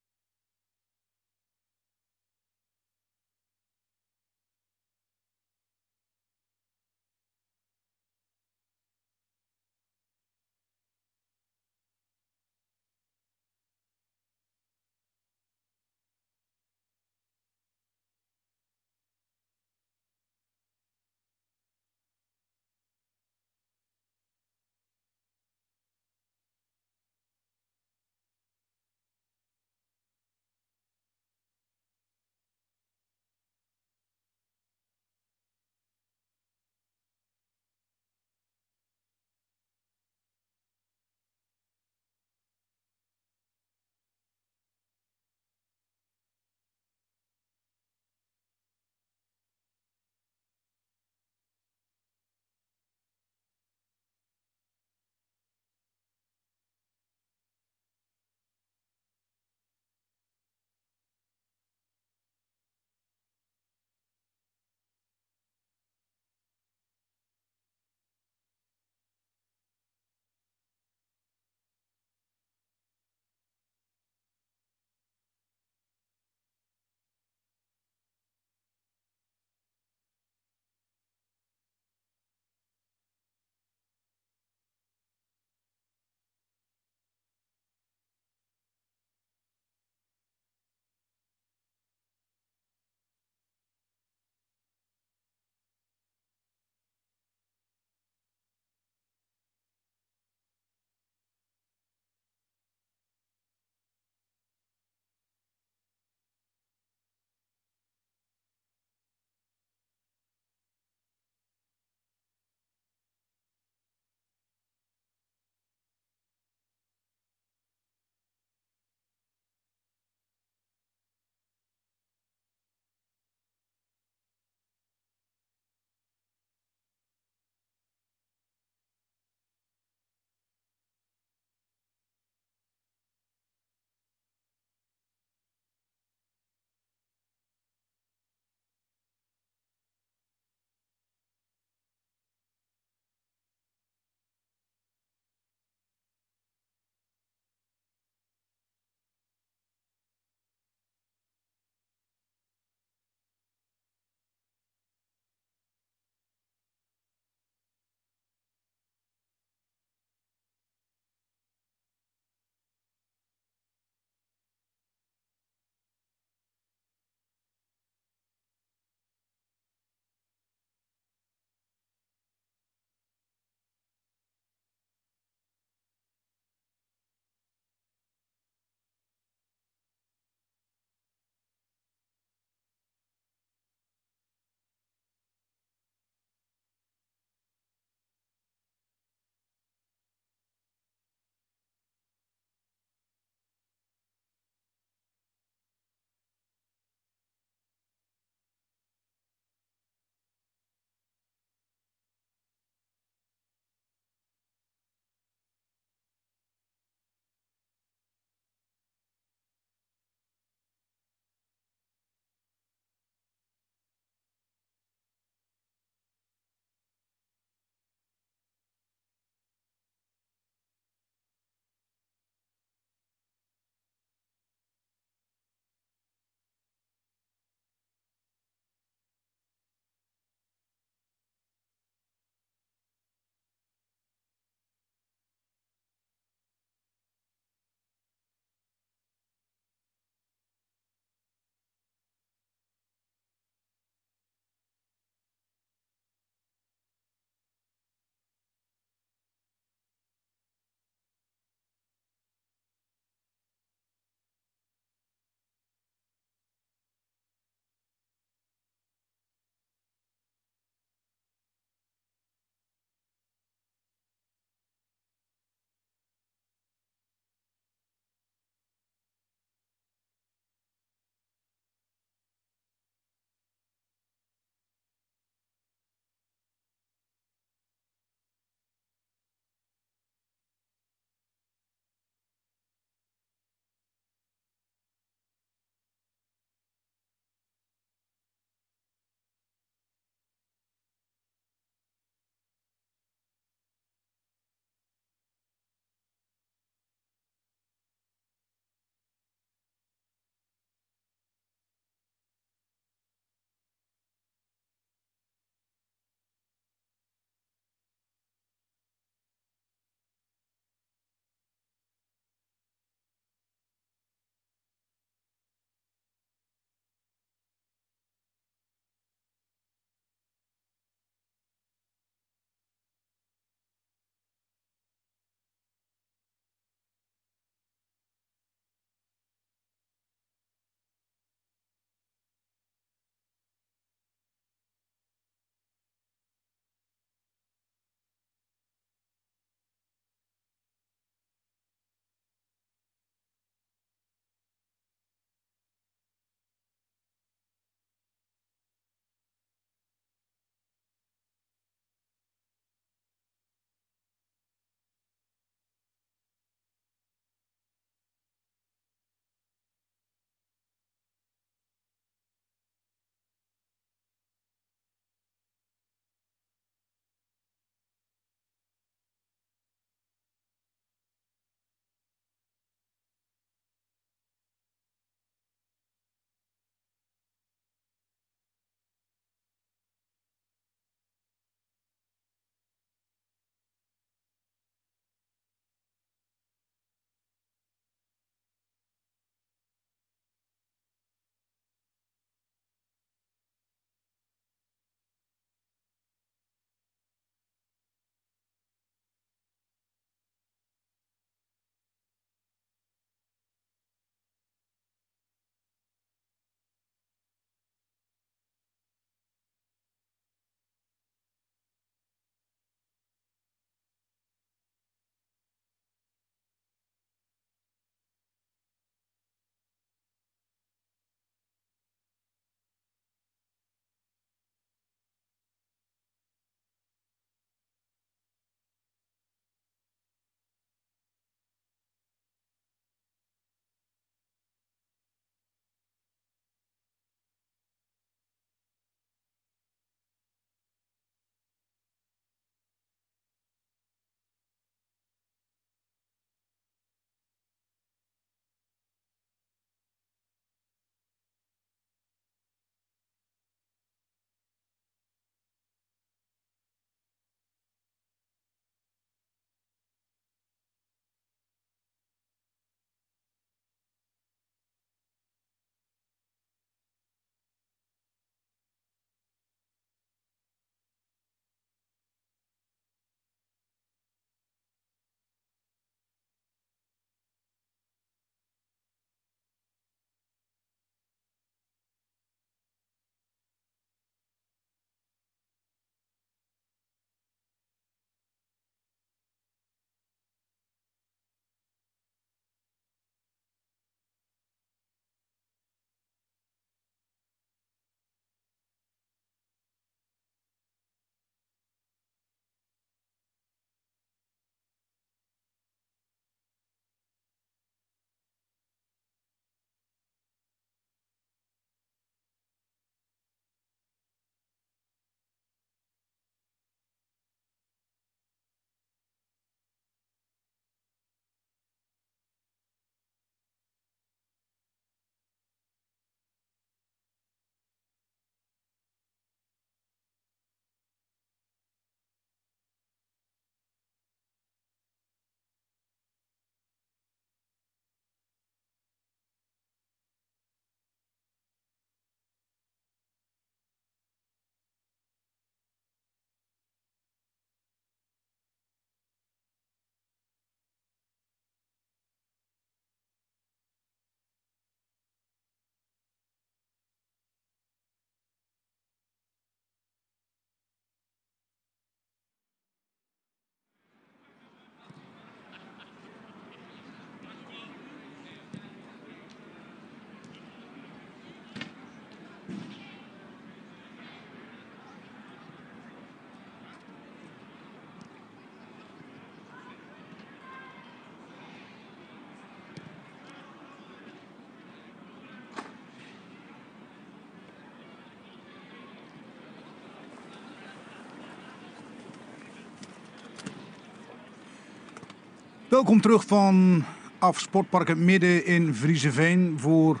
Welkom terug vanaf Sportpark het Midden in Vriezenveen voor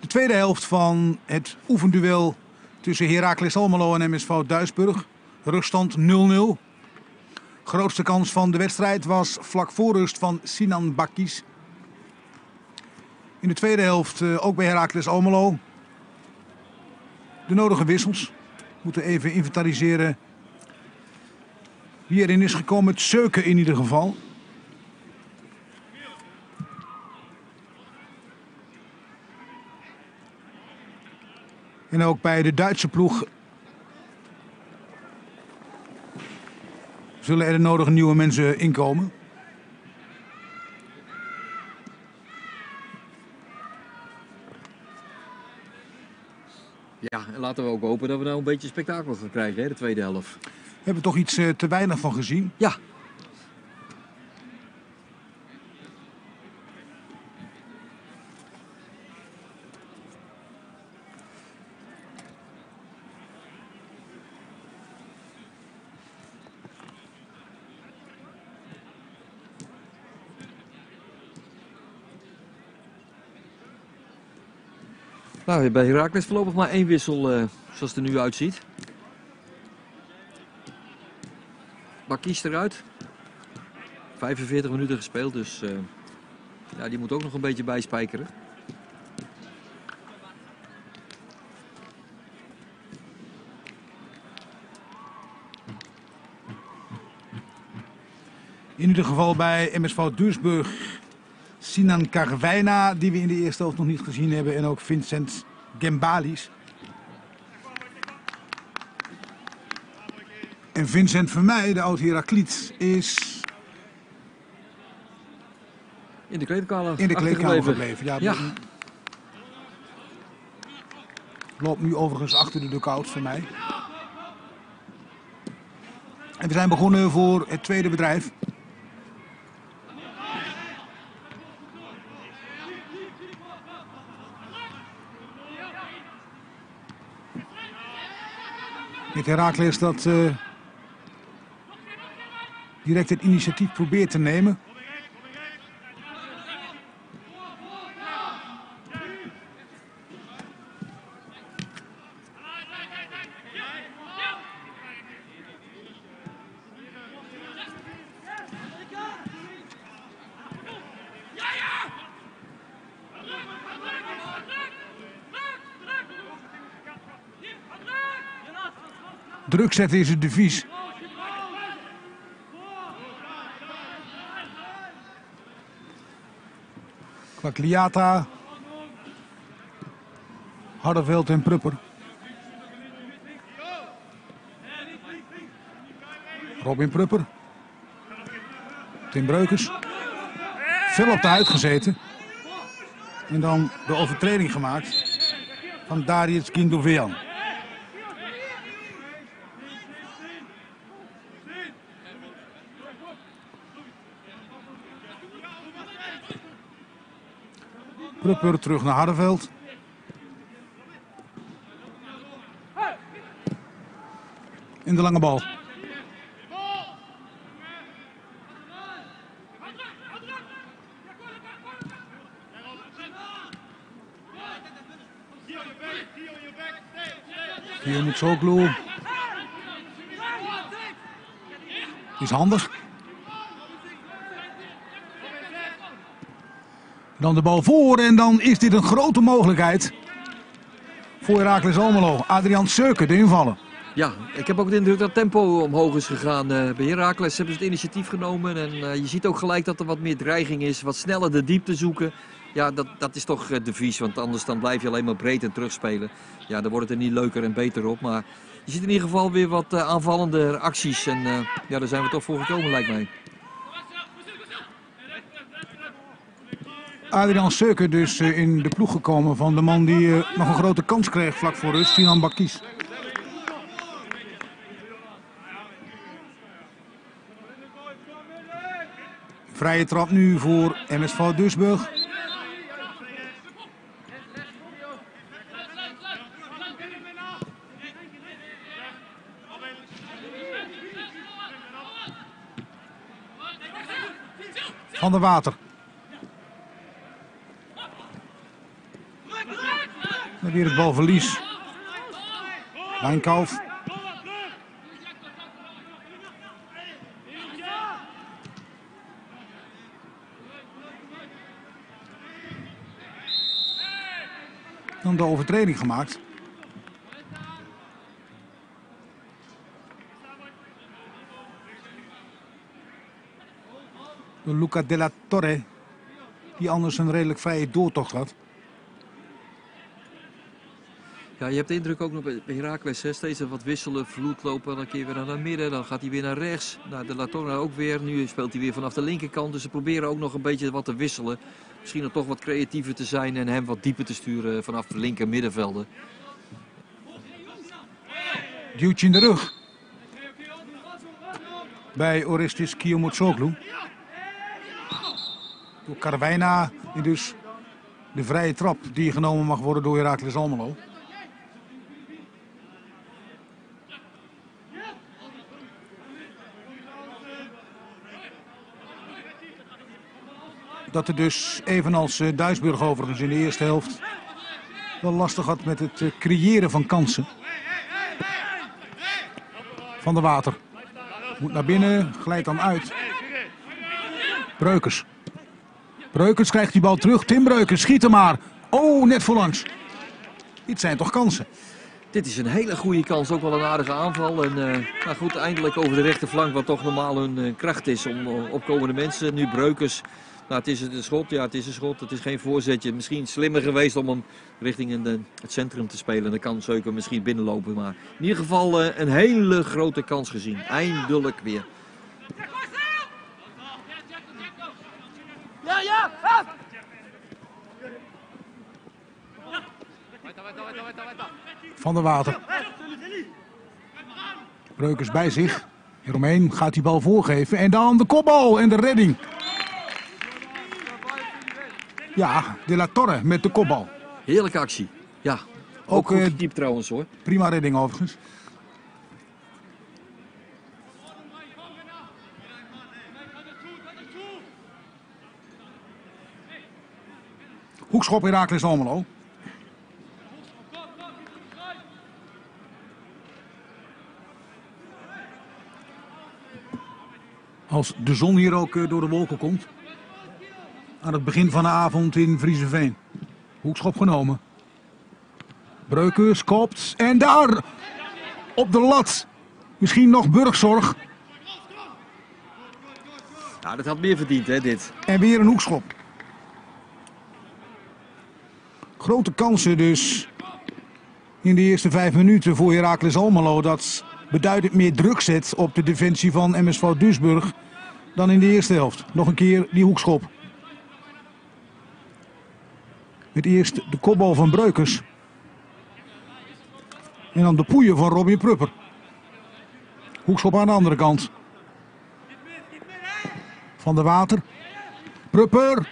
de tweede helft van het oefenduel tussen Heracles Almelo en MSV Duisburg. Ruststand 0-0. Grootste kans van de wedstrijd was vlak voor rust van Sinan Bakış. In de tweede helft ook bij Heracles Almelo. De nodige wissels. We moeten even inventariseren wie erin is gekomen. Het Seuker in ieder geval. En ook bij de Duitse ploeg zullen er de nodige nieuwe mensen inkomen. Ja, en laten we ook hopen dat we nou een beetje spektakel gaan krijgen, hè, de tweede helft. We hebben toch iets te weinig van gezien? Ja. Nou, bij Heracles voorlopig maar één wissel, zoals het er nu uitziet. Bakış eruit. 45 minuten gespeeld, dus ja, die moet ook nog een beetje bijspijkeren. In ieder geval bij MSV Duisburg. Sinan Carwijna, die we in de eerste helft nog niet gezien hebben. En ook Vincent Gembalis. En Vincent Vermeij, de oud-Herakliet, is in de kleedkamer gebleven. Ja, ja. Loopt nu overigens achter de dugout van mij. En we zijn begonnen voor het tweede bedrijf. Het Heracles dat direct het initiatief probeert te nemen. Druk zetten is het devies. Quagliata, Hardeveld en Pröpper. Robin Pröpper. Tim Breukers. Veel op de huid gezeten. En dan de overtreding gemaakt van Darius Gindovean. Pröpper terug naar Hardeveld. In de lange bal. Kiomourtzoglou. Is handig. Dan de bal voor en dan is dit een grote mogelijkheid voor Heracles Almelo. Adriaan Seuker, de invaller. Ja, ik heb ook de indruk dat het tempo omhoog is gegaan. Bij Heracles hebben ze het initiatief genomen. En je ziet ook gelijk dat er wat meer dreiging is. Wat sneller de diepte zoeken. Ja, dat is toch de vies. Want anders dan blijf je alleen maar breed en terugspelen. Ja, dan wordt het er niet leuker en beter op. Maar je ziet in ieder geval weer wat aanvallende acties. En ja, daar zijn we toch voor gekomen, lijkt mij. Adriaan Seuker dus in de ploeg gekomen van de man die nog een grote kans kreeg vlak voor rust, Sinan Bakış. Vrije trap nu voor MSV Duisburg. Van der Water. En weer het balverlies. Weinkauf. Dan de overtreding gemaakt. Door Luca de la Torre, die anders een redelijk vrije doortocht had. Ja, je hebt de indruk ook nog bij Heracles, hè, steeds wat wisselen. Vloed loopt wel een keer weer naar het midden, dan gaat hij weer naar rechts. Naar de La Torre ook weer, nu speelt hij weer vanaf de linkerkant. Dus ze proberen ook nog een beetje wat te wisselen. Misschien nog toch wat creatiever te zijn en hem wat dieper te sturen vanaf de linker middenvelden. Duwtje in de rug. Bij Orestis Kiomourtzoglou. Door Carwijna en dus de vrije trap die genomen mag worden door Heracles Almelo. Dat er dus, evenals Duisburg overigens in de eerste helft, wel lastig had met het creëren van kansen. Van der Water moet naar binnen, glijdt dan uit. Breukers. Breukers krijgt die bal terug. Tim Breukers, schiet hem maar. Oh, net voorlangs. Dit zijn toch kansen. Dit is een hele goede kans, ook wel een aardige aanval. En maar goed, eindelijk over de rechterflank, wat toch normaal hun kracht is om opkomende mensen. Nu Breukers. Nou, het is een schot, ja, het is een schot. Het is geen voorzetje. Misschien slimmer geweest om hem richting het centrum te spelen. Dan kan Seuker misschien binnenlopen. Maar in ieder geval een hele grote kans gezien. Eindelijk weer. Ja, ja! Van der Water. Breukers bij zich. Romein gaat die bal voorgeven. En dan de kopbal en de redding. Ja, de La Torre met de kopbal. Heerlijke actie. Ja, ook goed diep trouwens hoor. Prima redding overigens. Hoekschop Heracles Almelo. Als de zon hier ook door de wolken komt. Aan het begin van de avond in Vriezenveen. Hoekschop genomen. Breukers kopt en daar op de lat. Misschien nog Burgzorg. Nou, dat had meer verdiend, hè, dit. En weer een hoekschop. Grote kansen dus in de eerste 5 minuten voor Heracles Almelo. Dat beduidend meer druk zet op de defensie van MSV Duisburg dan in de eerste helft. Nog een keer die hoekschop. Het eerst de kopbal van Breukers. En dan de poeien van Robin Pröpper. Hoekschop aan de andere kant. Van der Water. Pröpper.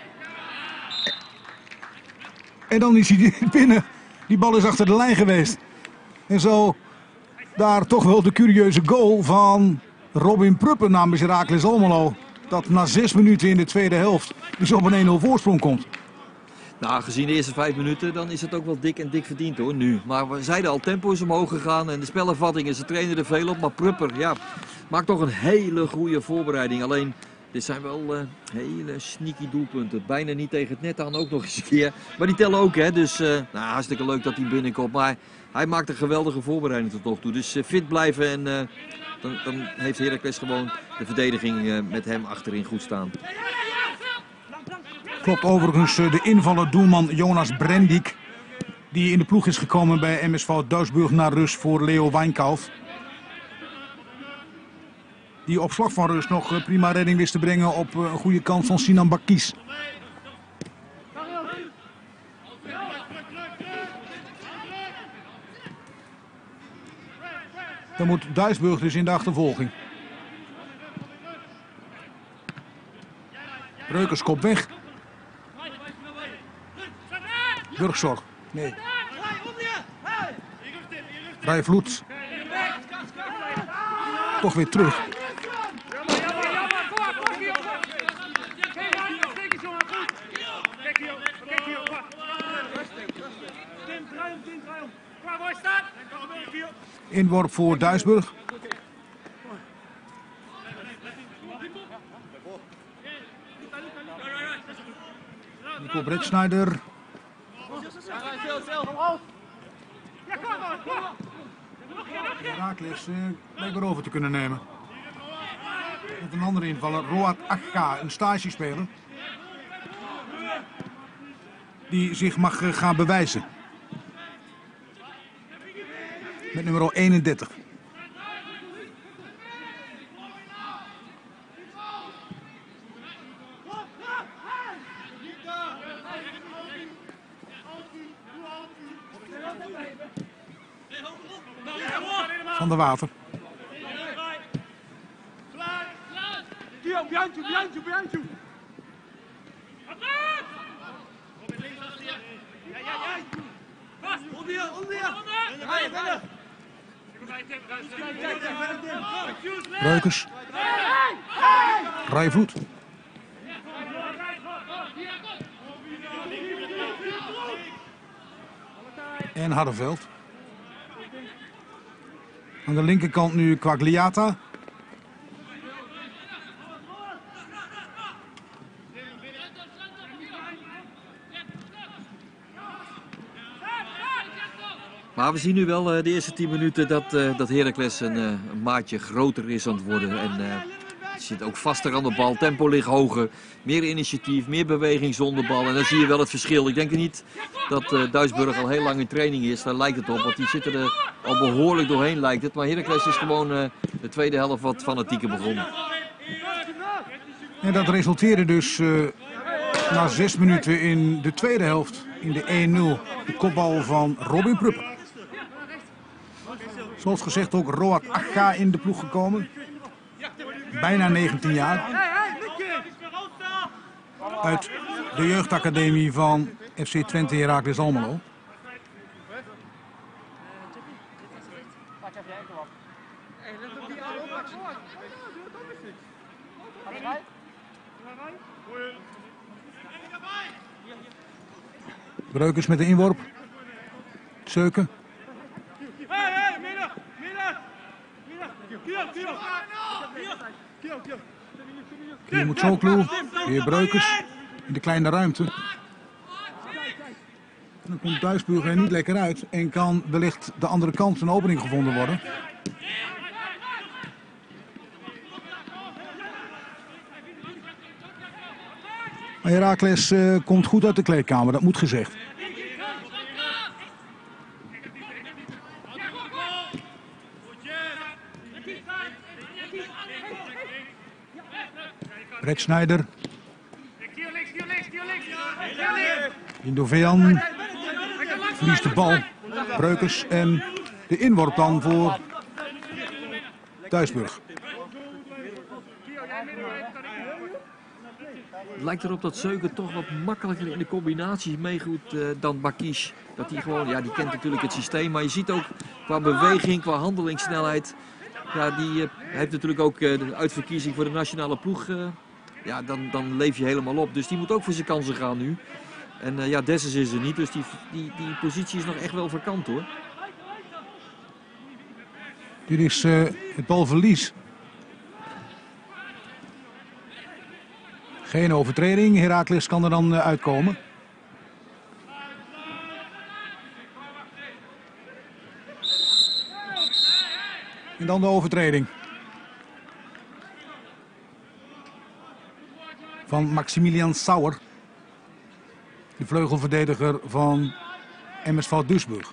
En dan is hij binnen. Die bal is achter de lijn geweest. En zo daar toch wel de curieuze goal van Robin Pröpper namens Heracles Almelo. Dat na 6 minuten in de tweede helft dus op een 1-0 voorsprong komt. Nou, gezien de eerste 5 minuten, dan is het ook wel dik en dik verdiend hoor, nu. Maar we zeiden al, tempo is omhoog gegaan en de spelervattingen, ze trainen er veel op. Maar Pröpper, ja, maakt toch een hele goede voorbereiding. Alleen, dit zijn wel hele sneaky doelpunten. Bijna niet tegen het net aan, ook nog eens een keer. Maar die tellen ook, hè. Dus, nou, hartstikke leuk dat hij binnenkomt. Maar hij maakt een geweldige voorbereiding tot nog toe. Dus fit blijven en dan heeft Heracles gewoon de verdediging met hem achterin goed staan. Klopt overigens de invaller doelman Jonas Brendik, die in de ploeg is gekomen bij MSV Duisburg naar rust voor Leo Weinkauf. Die op slag van rust nog prima redding wist te brengen op een goede kans van Sinan Bakış. Dan moet Duisburg dus in de achtervolging. Breukers kop weg. Burgzorg. Nee. Rai Vloet. Toch weer terug. Inworp voor Duisburg. Nico Brettschneider. Heracles lijkt erover te kunnen nemen. Met een andere invaller, Roat Akka, een stagespeler. Die zich mag gaan bewijzen. Met nummer 31. Van der Water. Breukers. Rai Vloet. En Hardeveld. Aan de linkerkant nu Quagliata. Maar we zien nu wel de eerste 10 minuten dat Heracles een maatje groter is aan het worden. En zit ook vaster aan de bal, tempo ligt hoger, meer initiatief, meer beweging zonder bal. En dan zie je wel het verschil. Ik denk niet dat Duisburg al heel lang in training is, daar lijkt het op. Want die zitten er al behoorlijk doorheen lijkt het. Maar Heracles is gewoon de tweede helft wat fanatieker begonnen. En dat resulteerde dus na 6 minuten in de tweede helft in de 1-0. De kopbal van Robin Pröpper. Zoals gezegd ook Roat Akka in de ploeg gekomen. Bijna 19 jaar. Uit de jeugdacademie van FC Twente Heracles Almelo. Breukers met de inworp. Seuker. Kiomourtzoglou, weer Breukers in de kleine ruimte. En dan komt Duisburg er niet lekker uit en kan wellicht de andere kant een opening gevonden worden. Maar Heracles komt goed uit de kleedkamer, dat moet gezegd. Brettschneider. Indovean verliest de bal. Breukers en de inworp dan voor Duisburg. Het lijkt erop dat Seuker toch wat makkelijker in de combinaties meegoedt dan Bakış. Dat hij gewoon, ja, die kent natuurlijk het systeem, maar je ziet ook qua beweging, qua handelingssnelheid. Ja, die heeft natuurlijk ook de uitverkiezing voor de nationale ploeg. Ja, dan leef je helemaal op. Dus die moet ook voor zijn kansen gaan nu. En ja, Dessers is er niet, dus die positie is nog echt wel vakant hoor. Dit is het balverlies. Geen overtreding. Heracles kan er dan uitkomen. En dan de overtreding. Van Maximilian Sauer. De vleugelverdediger van MSV Duisburg.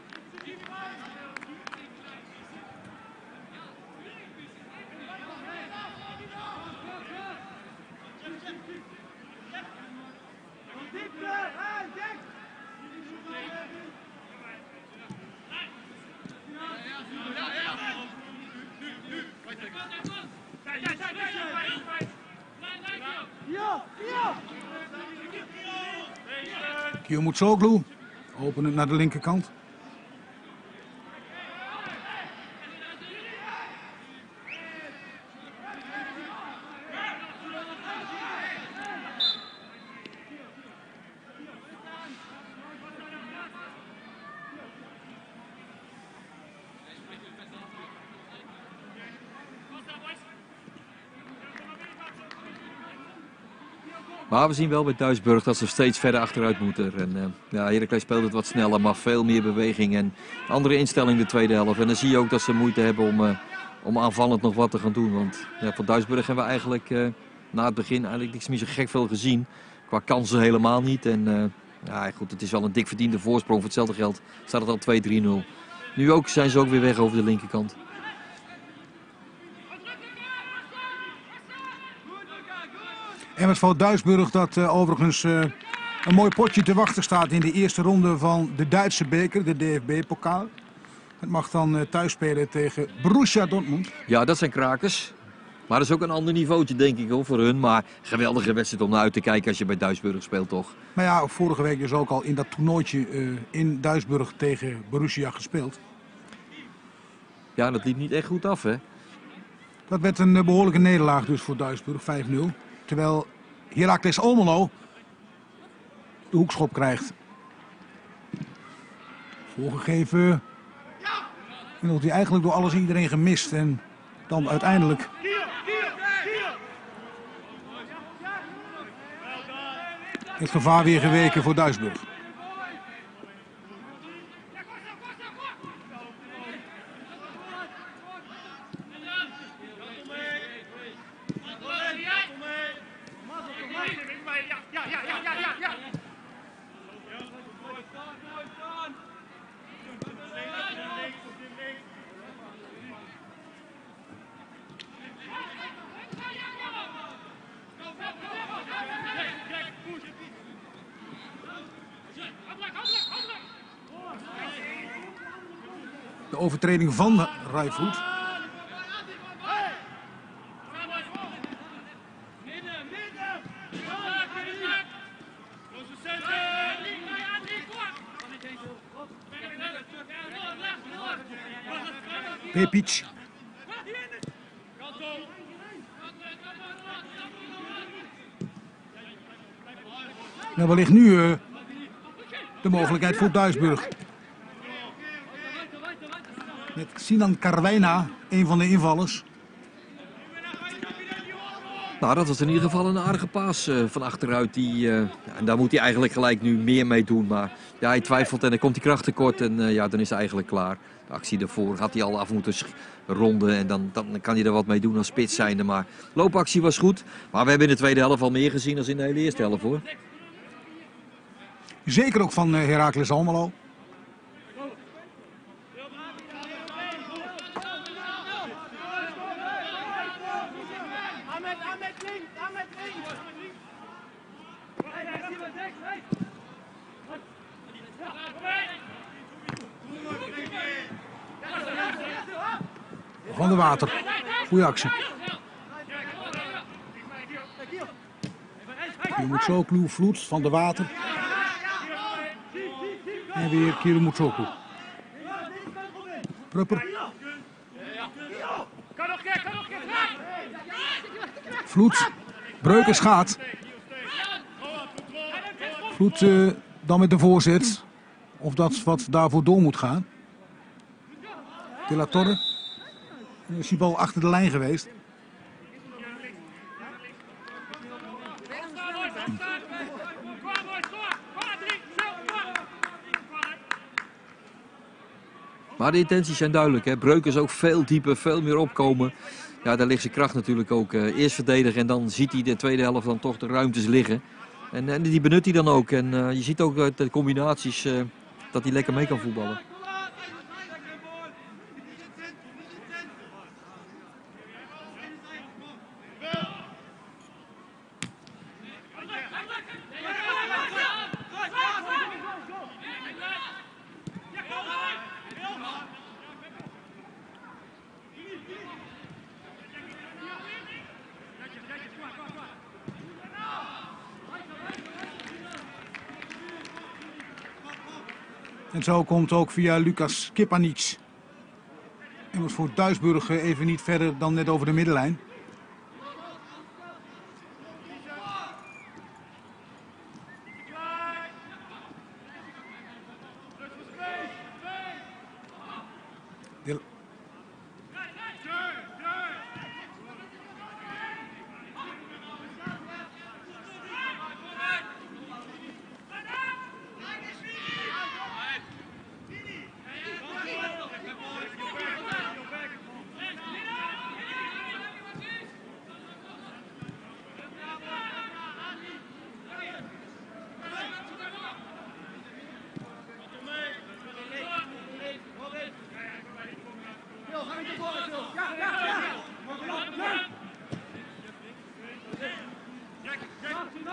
Kiomourtzoglou, open het naar de linkerkant. Maar we zien wel bij Duisburg dat ze steeds verder achteruit moeten. En Heracles speelt het wat sneller, maar veel meer beweging en andere instelling de tweede helft. En dan zie je ook dat ze moeite hebben om aanvallend nog wat te gaan doen. Want ja, van Duisburg hebben we eigenlijk na het begin eigenlijk niks meer zo gek veel gezien. Qua kansen helemaal niet. En goed, het is wel een dik verdiende voorsprong. Voor hetzelfde geld staat het al 2-3-0. Nu ook zijn ze ook weer weg over de linkerkant. MSV Duisburg dat overigens een mooi potje te wachten staat in de eerste ronde van de Duitse beker, de DFB-pokaal. Het mag dan thuis spelen tegen Borussia Dortmund. Ja, dat zijn krakers. Maar dat is ook een ander niveautje, denk ik, hoor, voor hun. Maar geweldige wedstrijd om naar uit te kijken als je bij Duisburg speelt, toch? Maar ja, vorige week dus ook al in dat toernooitje in Duisburg tegen Borussia gespeeld. Ja, dat liep niet echt goed af, hè? Dat werd een behoorlijke nederlaag dus voor Duisburg, 5-0. Terwijl Heracles Almelo de hoekschop krijgt. Voorgegeven. En wordt hij eigenlijk door alles en iedereen gemist. En dan uiteindelijk... Het gevaar weer geweken voor Duisburg. De overtreding van Rai Vloet. Pepic. Nou, wellicht nu de mogelijkheid voor Duisburg. Met Sinan Carwijna, een van de invallers. Nou, dat was in ieder geval een aardige paas van achteruit. En daar moet hij eigenlijk gelijk nu meer mee doen. Maar ja, hij twijfelt en dan komt hij kracht tekort. En dan is hij eigenlijk klaar. De actie daarvoor had hij al af moeten ronden. En dan kan hij er wat mee doen als spits zijnde. Maar loopactie was goed. Maar we hebben in de tweede helft al meer gezien dan in de hele eerste helft, hoor. Zeker ook van Heracles Almelo. Van der Water. Goeie actie. Kiomourtzoglou, Vloed, Van der Water. En weer Kiomourtzoglou. Pröpper. Vloed. Breukers gaat. Vloed dan met de voorzet. Of dat wat daarvoor door moet gaan. De la Torre. Nu is die bal achter de lijn geweest. Maar de intenties zijn duidelijk, hè? Breukers ook veel dieper, veel meer opkomen. Ja, daar ligt zijn kracht natuurlijk ook. Eerst verdedigen en dan ziet hij de tweede helft dan toch de ruimtes liggen. En die benut hij dan ook. En je ziet ook uit de combinaties dat hij lekker mee kan voetballen. En zo komt ook via Lukas Scepanik. En was voor Duisburg even niet verder dan net over de middenlijn.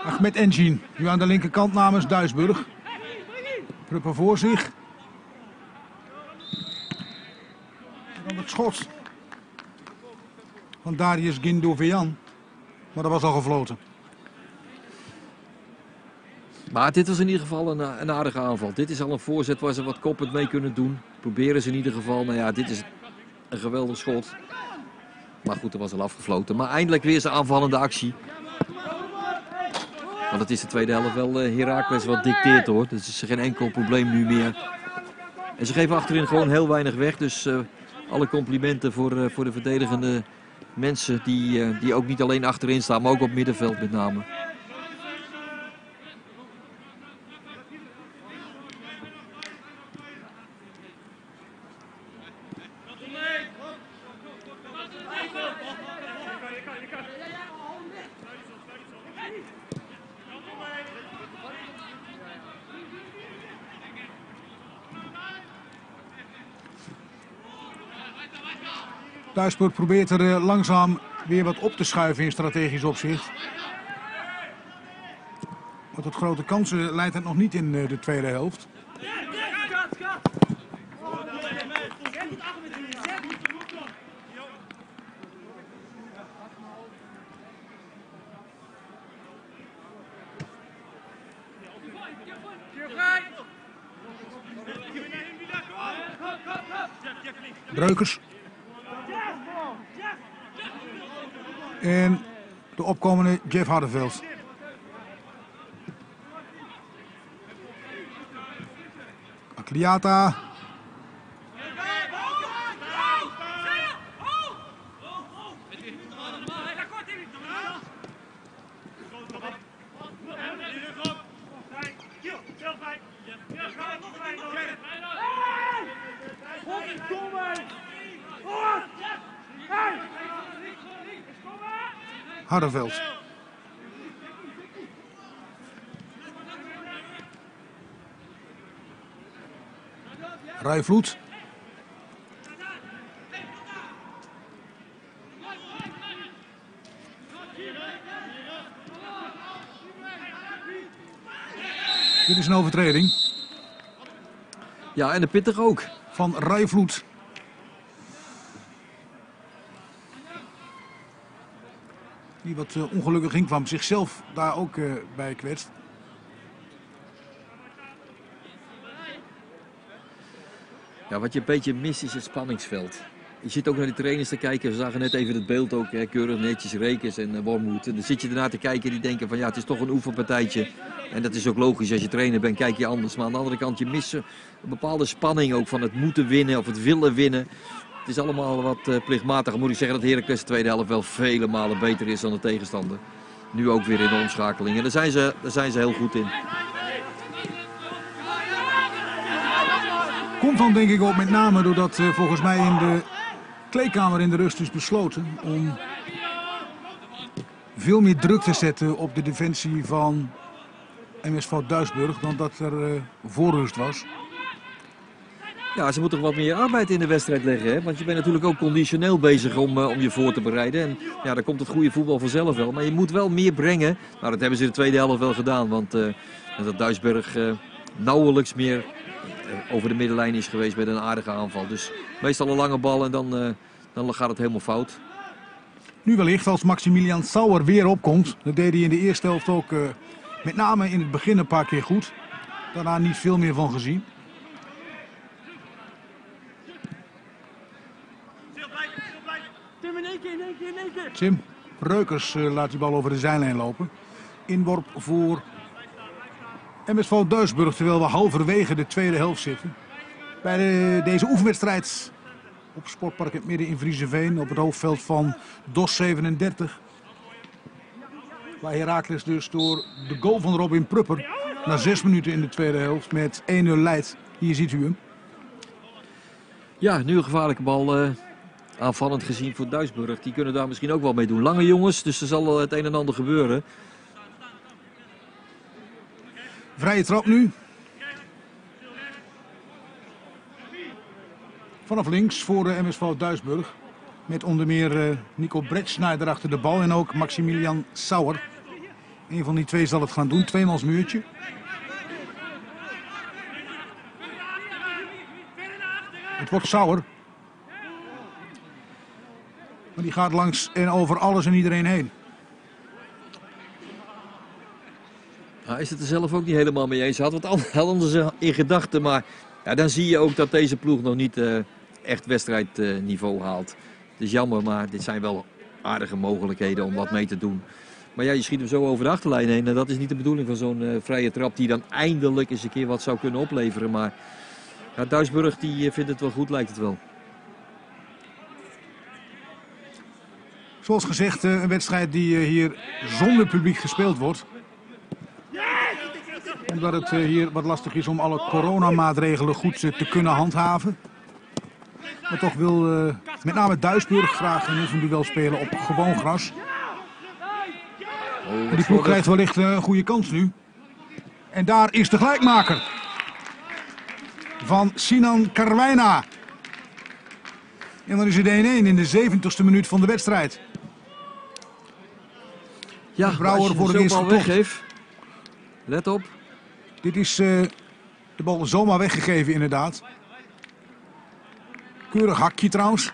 Ahmet Engin, nu aan de linkerkant namens Duisburg. Pröpper voor zich. En dan het schot van Darius Gündoğan. Maar dat was al gefloten. Maar dit was in ieder geval een aardige aanval. Dit is al een voorzet waar ze wat koppend mee kunnen doen. Proberen ze in ieder geval. Nou ja, dit is een geweldig schot. Maar goed, dat was al afgefloten. Maar eindelijk weer zijn aanvallende actie. Want het is de tweede helft wel Heracles wat dicteert hoor. Dus is geen enkel probleem nu meer. En ze geven achterin gewoon heel weinig weg. Dus alle complimenten voor de verdedigende mensen die ook niet alleen achterin staan. Maar ook op middenveld met name. Duisburg probeert er langzaam weer wat op te schuiven in strategisch opzicht. Maar tot grote kansen leidt het nog niet in de tweede helft. Breukers. En de opkomende Jeff Hardeveld. Quagliata. Hardeveld. Rai Vloet. Dit is een overtreding. Ja, en de pittig ook. Van Rai Vloet. Die wat ongelukkig ging kwam, zichzelf daar ook bij kwetst. Ja, wat je een beetje mist is het spanningsveld. Je zit ook naar de trainers te kijken. We zagen net even het beeld ook, keurig netjes, Rekers en Wormuth. En dan zit je ernaar te kijken die denken van ja, het is toch een oefenpartijtje. En dat is ook logisch, als je trainer bent kijk je anders. Maar aan de andere kant, je mist een bepaalde spanning ook van het moeten winnen of het willen winnen. Het is allemaal wat plichtmatig. Moet ik zeggen dat Heracles de tweede helft wel vele malen beter is dan de tegenstander. Nu ook weer in de omschakeling. En daar zijn ze heel goed in. Komt dan denk ik ook met name doordat volgens mij in de kleedkamer in de rust is besloten om veel meer druk te zetten op de defensie van MSV Duisburg dan dat er voor rust was. Ja, ze moeten toch wat meer arbeid in de wedstrijd leggen, hè? Want je bent natuurlijk ook conditioneel bezig om je voor te bereiden. En ja, dan komt het goede voetbal vanzelf wel. Maar je moet wel meer brengen. Nou, dat hebben ze in de tweede helft wel gedaan. Want dat Duisburg nauwelijks meer over de middenlijn is geweest met een aardige aanval. Dus meestal een lange bal en dan gaat het helemaal fout. Nu wellicht als Maximilian Sauer weer opkomt. Dat deed hij in de eerste helft ook met name in het begin een paar keer goed. Daarna niet veel meer van gezien. Tim Breukers laat die bal over de zijlijn lopen. Inworp voor MSV Duisburg, terwijl we halverwege de tweede helft zitten. Bij deze oefenwedstrijd op Sportpark het Midden in Vriezenveen, op het hoofdveld van DOS 37. Waar Heracles dus door de goal van Robin Pröpper na 6 minuten in de tweede helft met 1-0 leidt. Hier ziet u hem. Ja, nu een gevaarlijke bal. Aanvallend gezien voor Duisburg. Die kunnen daar misschien ook wel mee doen. Lange jongens, dus er zal het een en ander gebeuren. Vrije trap nu. Vanaf links voor de MSV Duisburg. Met onder meer Nico Brettschneider achter de bal en ook Maximilian Sauer. Een van die twee zal het gaan doen. Tweemals muurtje. Het wordt Sauer. Maar die gaat langs en over alles en iedereen heen. Hij is het er zelf ook niet helemaal mee eens. Hij had wat anders in gedachten. Maar ja, dan zie je ook dat deze ploeg nog niet echt wedstrijdniveau haalt. Het is jammer, maar dit zijn wel aardige mogelijkheden om wat mee te doen. Maar ja, je schiet hem zo over de achterlijn heen. En dat is niet de bedoeling van zo'n vrije trap die dan eindelijk eens een keer wat zou kunnen opleveren. Maar ja, Duisburg die vindt het wel goed, lijkt het wel. Zoals gezegd, een wedstrijd die hier zonder publiek gespeeld wordt. Omdat het hier wat lastig is om alle coronamaatregelen goed te kunnen handhaven. Maar toch wil met name Duisburg graag een duel spelen op gewoon gras. En die ploeg krijgt wellicht een goede kans nu. En daar is de gelijkmaker van Sinan Carwijna. En dan is het 1-1 in de 70ste minuut van de wedstrijd. Ja, Brouwer voor de eerste weggeeft. Let op. Dit is de bal zomaar weggegeven inderdaad. Keurig hakje trouwens.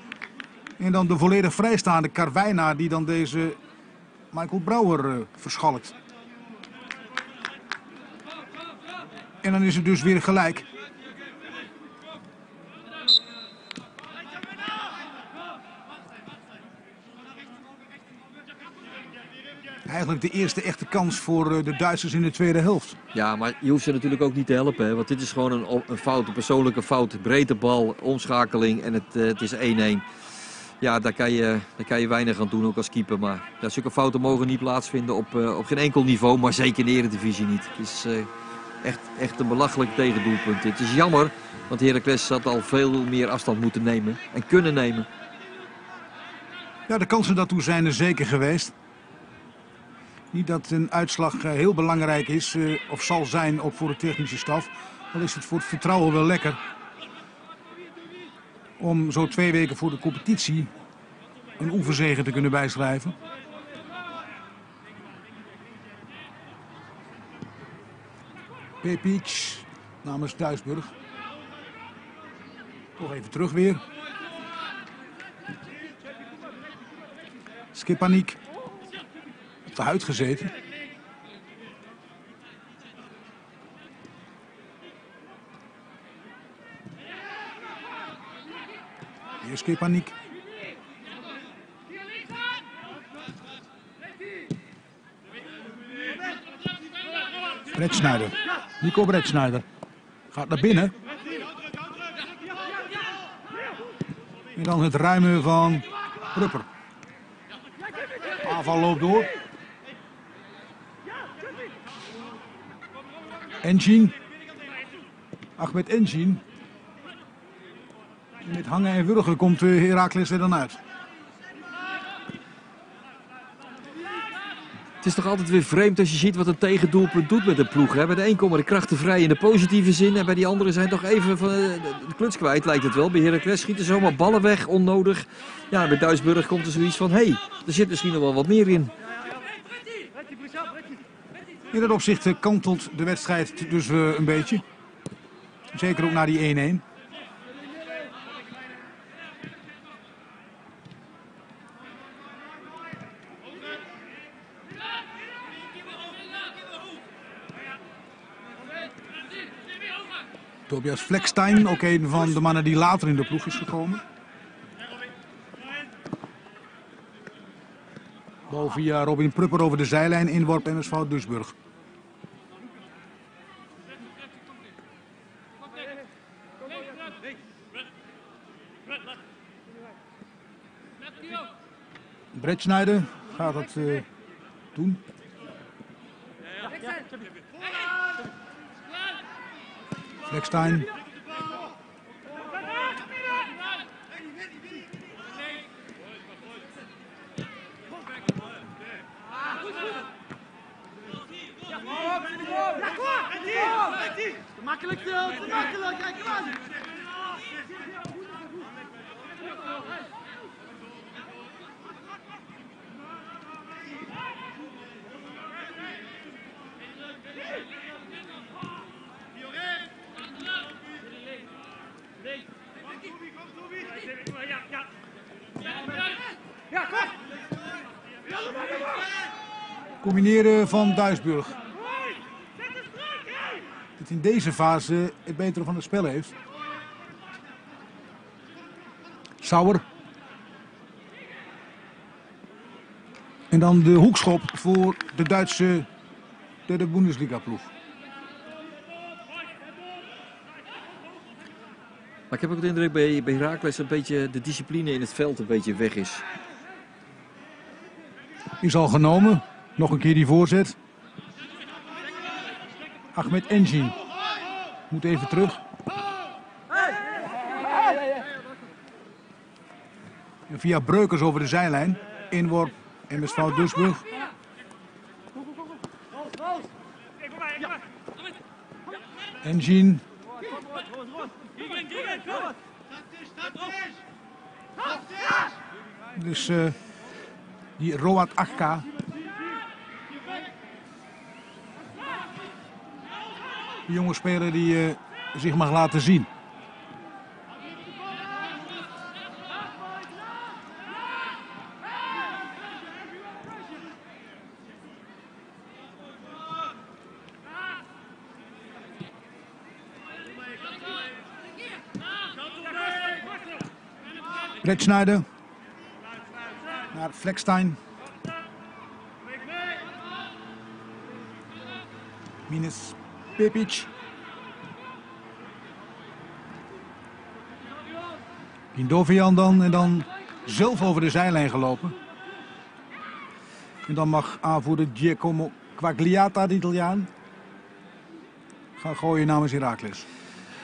En dan de volledig vrijstaande Carwijna die dan deze Michael Brouwer verschalkt. En dan is het dus weer gelijk. Eigenlijk de eerste echte kans voor de Duitsers in de tweede helft. Ja, maar je hoeft ze natuurlijk ook niet te helpen. Hè? Want dit is gewoon een fout, een persoonlijke fout. Breedte bal, omschakeling en het is 1-1. Ja, daar kan je weinig aan doen, ook als keeper. Maar ja, zulke fouten mogen niet plaatsvinden op geen enkel niveau. Maar zeker in de Eredivisie niet. Het is echt een belachelijk tegendoelpunt. Het is jammer, want Heracles had al veel meer afstand moeten nemen. En kunnen nemen. Ja, de kansen daartoe zijn er zeker geweest. Niet dat een uitslag heel belangrijk is of zal zijn, ook voor de technische staf. Al is het voor het vertrouwen wel lekker om zo 2 weken voor de competitie een oefenzege te kunnen bijschrijven. Pepic namens Duisburg. Toch even terug weer. Scepanik. De huid gezeten. Hier is Scepanik. Brettschneider. Nico Brettschneider gaat naar binnen. En dan het ruimen van Pröpper. Aanval loopt door. Engin. Ahmet Engin. Met hangen en wurgen komt Heracles er dan uit. Het is toch altijd weer vreemd als je ziet wat een tegendoelpunt doet met een ploeg. Hè? Bij de een komen de krachten vrij in de positieve zin. En bij die anderen zijn toch even van de kluts kwijt, lijkt het wel. Bij Heracles schieten zomaar ballen weg, onnodig. Ja, bij Duisburg komt er zoiets van, hé, er zit misschien nog wel wat meer in. In dat opzicht kantelt de wedstrijd dus een beetje. Zeker ook naar die 1-1. Tobias Fleckstein, ook een van de mannen die later in de ploeg is gekomen. Bal via Robin Pröpper over de zijlijn, inworp MSV Duisburg. Brettschneider gaat dat doen. Fleckstein. Makkelijk, makkelijk, kijk maar. Combineren van Duisburg. Dat in deze fase het betere van het spel heeft. Sauer. En dan de hoekschop voor de Duitse derde Bundesliga-ploeg. Maar ik heb ook de indruk bij Heracles een beetje de discipline in het veld een beetje weg is. Is al genomen. Nog een keer die voorzet. Ahmed Enzien moet even terug. En via Breukers over de zijlijn. Inworp MSV Duisburg. Enzien. Dus die Roat Akka. De jonge speler die zich mag laten zien. Brettschneider naar Fleckstein. Minus Pepic. Indovian dan en dan zelf over de zijlijn gelopen. En dan mag aanvoerder Giacomo Quagliata, de Italiaan, gaan gooien namens Heracles.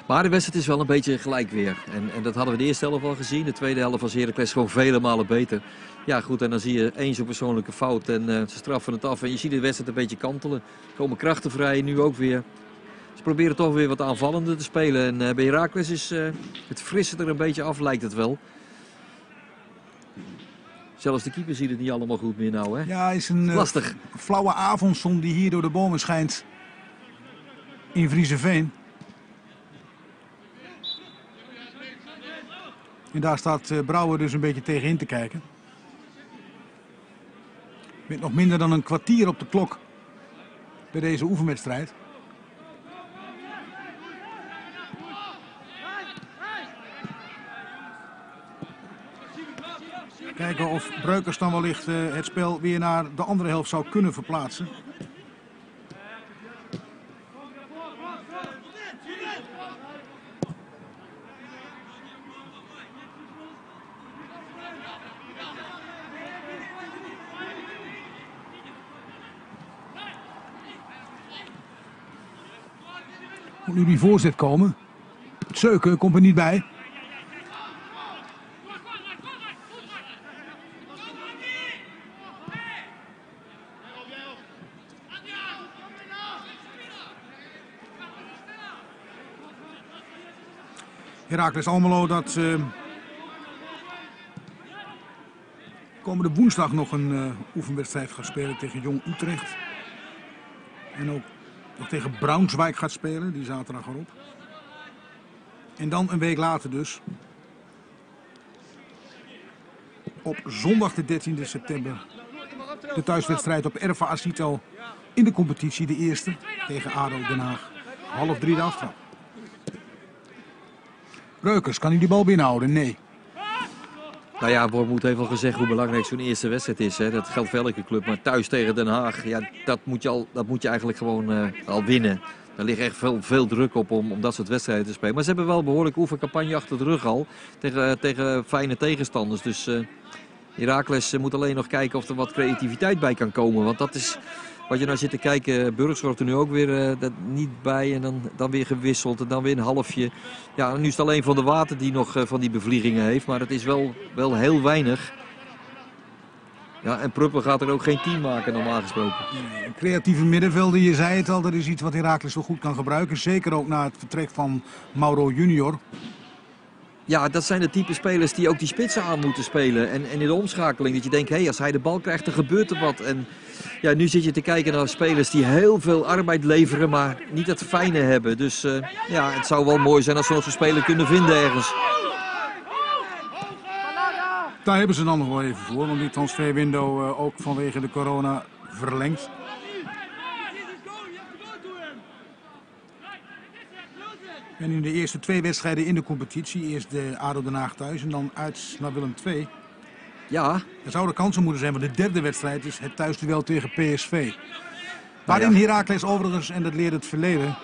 Maar de wedstrijd is wel een beetje gelijk weer. En dat hadden we de eerste helft al gezien. De tweede helft was Heracles gewoon vele malen beter. Ja goed, en dan zie je één zo'n persoonlijke fout en ze straffen het af. En je ziet de wedstrijd een beetje kantelen. Er komen krachten vrij, nu ook weer. Ze proberen toch weer wat aanvallender te spelen. En bij Heracles is het frisse er een beetje af, lijkt het wel. Zelfs de keeper ziet het niet allemaal goed meer nou, hè? Ja, is een lastig. Flauwe avondzon die hier door de bomen schijnt in Vriezenveen. En daar staat Brouwer dus een beetje tegenin te kijken. Met nog minder dan een kwartier op de klok bij deze oefenwedstrijd. Kijken of Breukers dan wellicht het spel weer naar de andere helft zou kunnen verplaatsen. Moet nu die voorzet komen. Seuker komt er niet bij. Heracles Almelo dat komende woensdag nog een oefenwedstrijd gaat spelen tegen Jong Utrecht. En ook nog tegen Braunschweig gaat spelen, die zaterdag erop. En dan een week later dus. Op zondag de 13e september. De thuiswedstrijd op Erva Asito in de competitie, de eerste tegen ADO Den Haag. 14:30 de aftrap. Breukers, kan hij die bal binnenhouden? Nee. Nou ja, Wormuth heeft al gezegd hoe belangrijk zo'n eerste wedstrijd is. Hè. Dat geldt voor elke club, maar thuis tegen Den Haag, ja, dat moet je eigenlijk gewoon al winnen. Daar ligt echt veel druk op om dat soort wedstrijden te spelen. Maar ze hebben wel een behoorlijke oefencampagne achter de rug al tegen fijne tegenstanders. Dus Heracles moet alleen nog kijken of er wat creativiteit bij kan komen. Want dat is wat je nou zit te kijken. Burgzorg er nu ook weer dat niet bij en dan weer gewisseld en dan weer een halfje. Ja, nu is het alleen Van der Water die nog van die bevliegingen heeft, maar het is wel heel weinig. Ja, en Pröpper gaat er ook geen 10 maken normaal gesproken. Een creatieve middenvelder, je zei het al, dat is iets wat Heracles wel goed kan gebruiken. Zeker ook na het vertrek van Mauro Junior. Ja, dat zijn de type spelers die ook die spitsen aan moeten spelen. En in de omschakeling dat je denkt, hé, als hij de bal krijgt, dan gebeurt er wat. En ja, nu zit je te kijken naar spelers die heel veel arbeid leveren, maar niet het fijne hebben. Dus ja, het zou wel mooi zijn als we nog zo'n speler kunnen vinden ergens. Daar hebben ze dan nog wel even voor, want die transferwindow ook vanwege de corona verlengd. En in de eerste twee wedstrijden in de competitie, eerst de ADO Den Haag thuis en dan uit naar Willem II. Ja. Er zouden kansen moeten zijn, want de derde wedstrijd is het thuisduel tegen PSV. Waarin Heracles overigens, en dat leerde het verleden,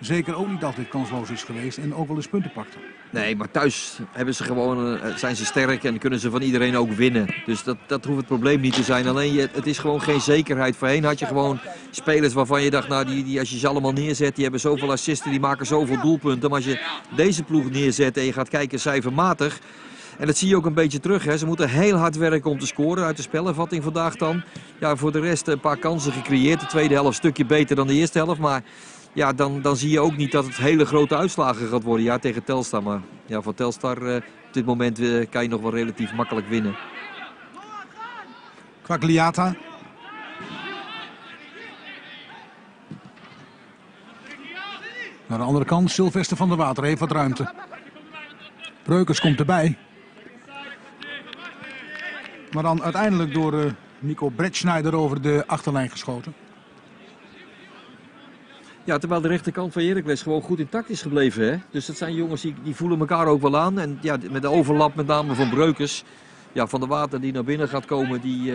zeker ook niet altijd kansloos is geweest en ook wel eens punten pakte. Nee, maar thuis hebben ze gewoon, zijn ze sterk en kunnen ze van iedereen ook winnen. Dus dat hoeft het probleem niet te zijn. Alleen het is gewoon geen zekerheid. Voorheen had je gewoon spelers waarvan je dacht, nou, die als je ze allemaal neerzet, die hebben zoveel assisten, die maken zoveel doelpunten. Maar als je deze ploeg neerzet en je gaat kijken cijfermatig, en dat zie je ook een beetje terug. Hè. Ze moeten heel hard werken om te scoren uit de spelervatting vandaag dan. Ja, voor de rest een paar kansen gecreëerd. De tweede helft een stukje beter dan de eerste helft. Maar ja, dan zie je ook niet dat het hele grote uitslagen gaat worden. Ja, tegen Telstar. Maar ja, voor Telstar op dit moment kan je nog wel relatief makkelijk winnen. Quagliata. Naar de andere kant, Sylvester van der Water heeft wat ruimte. Breukers komt erbij. Maar dan uiteindelijk door Nico Brettschneider over de achterlijn geschoten. Ja, terwijl de rechterkant van Heracles gewoon goed intact is gebleven. Hè? Dus dat zijn jongens die voelen elkaar ook wel aan. En ja, met de overlap met name van Breukers. Ja, van der Water die naar binnen gaat komen. Die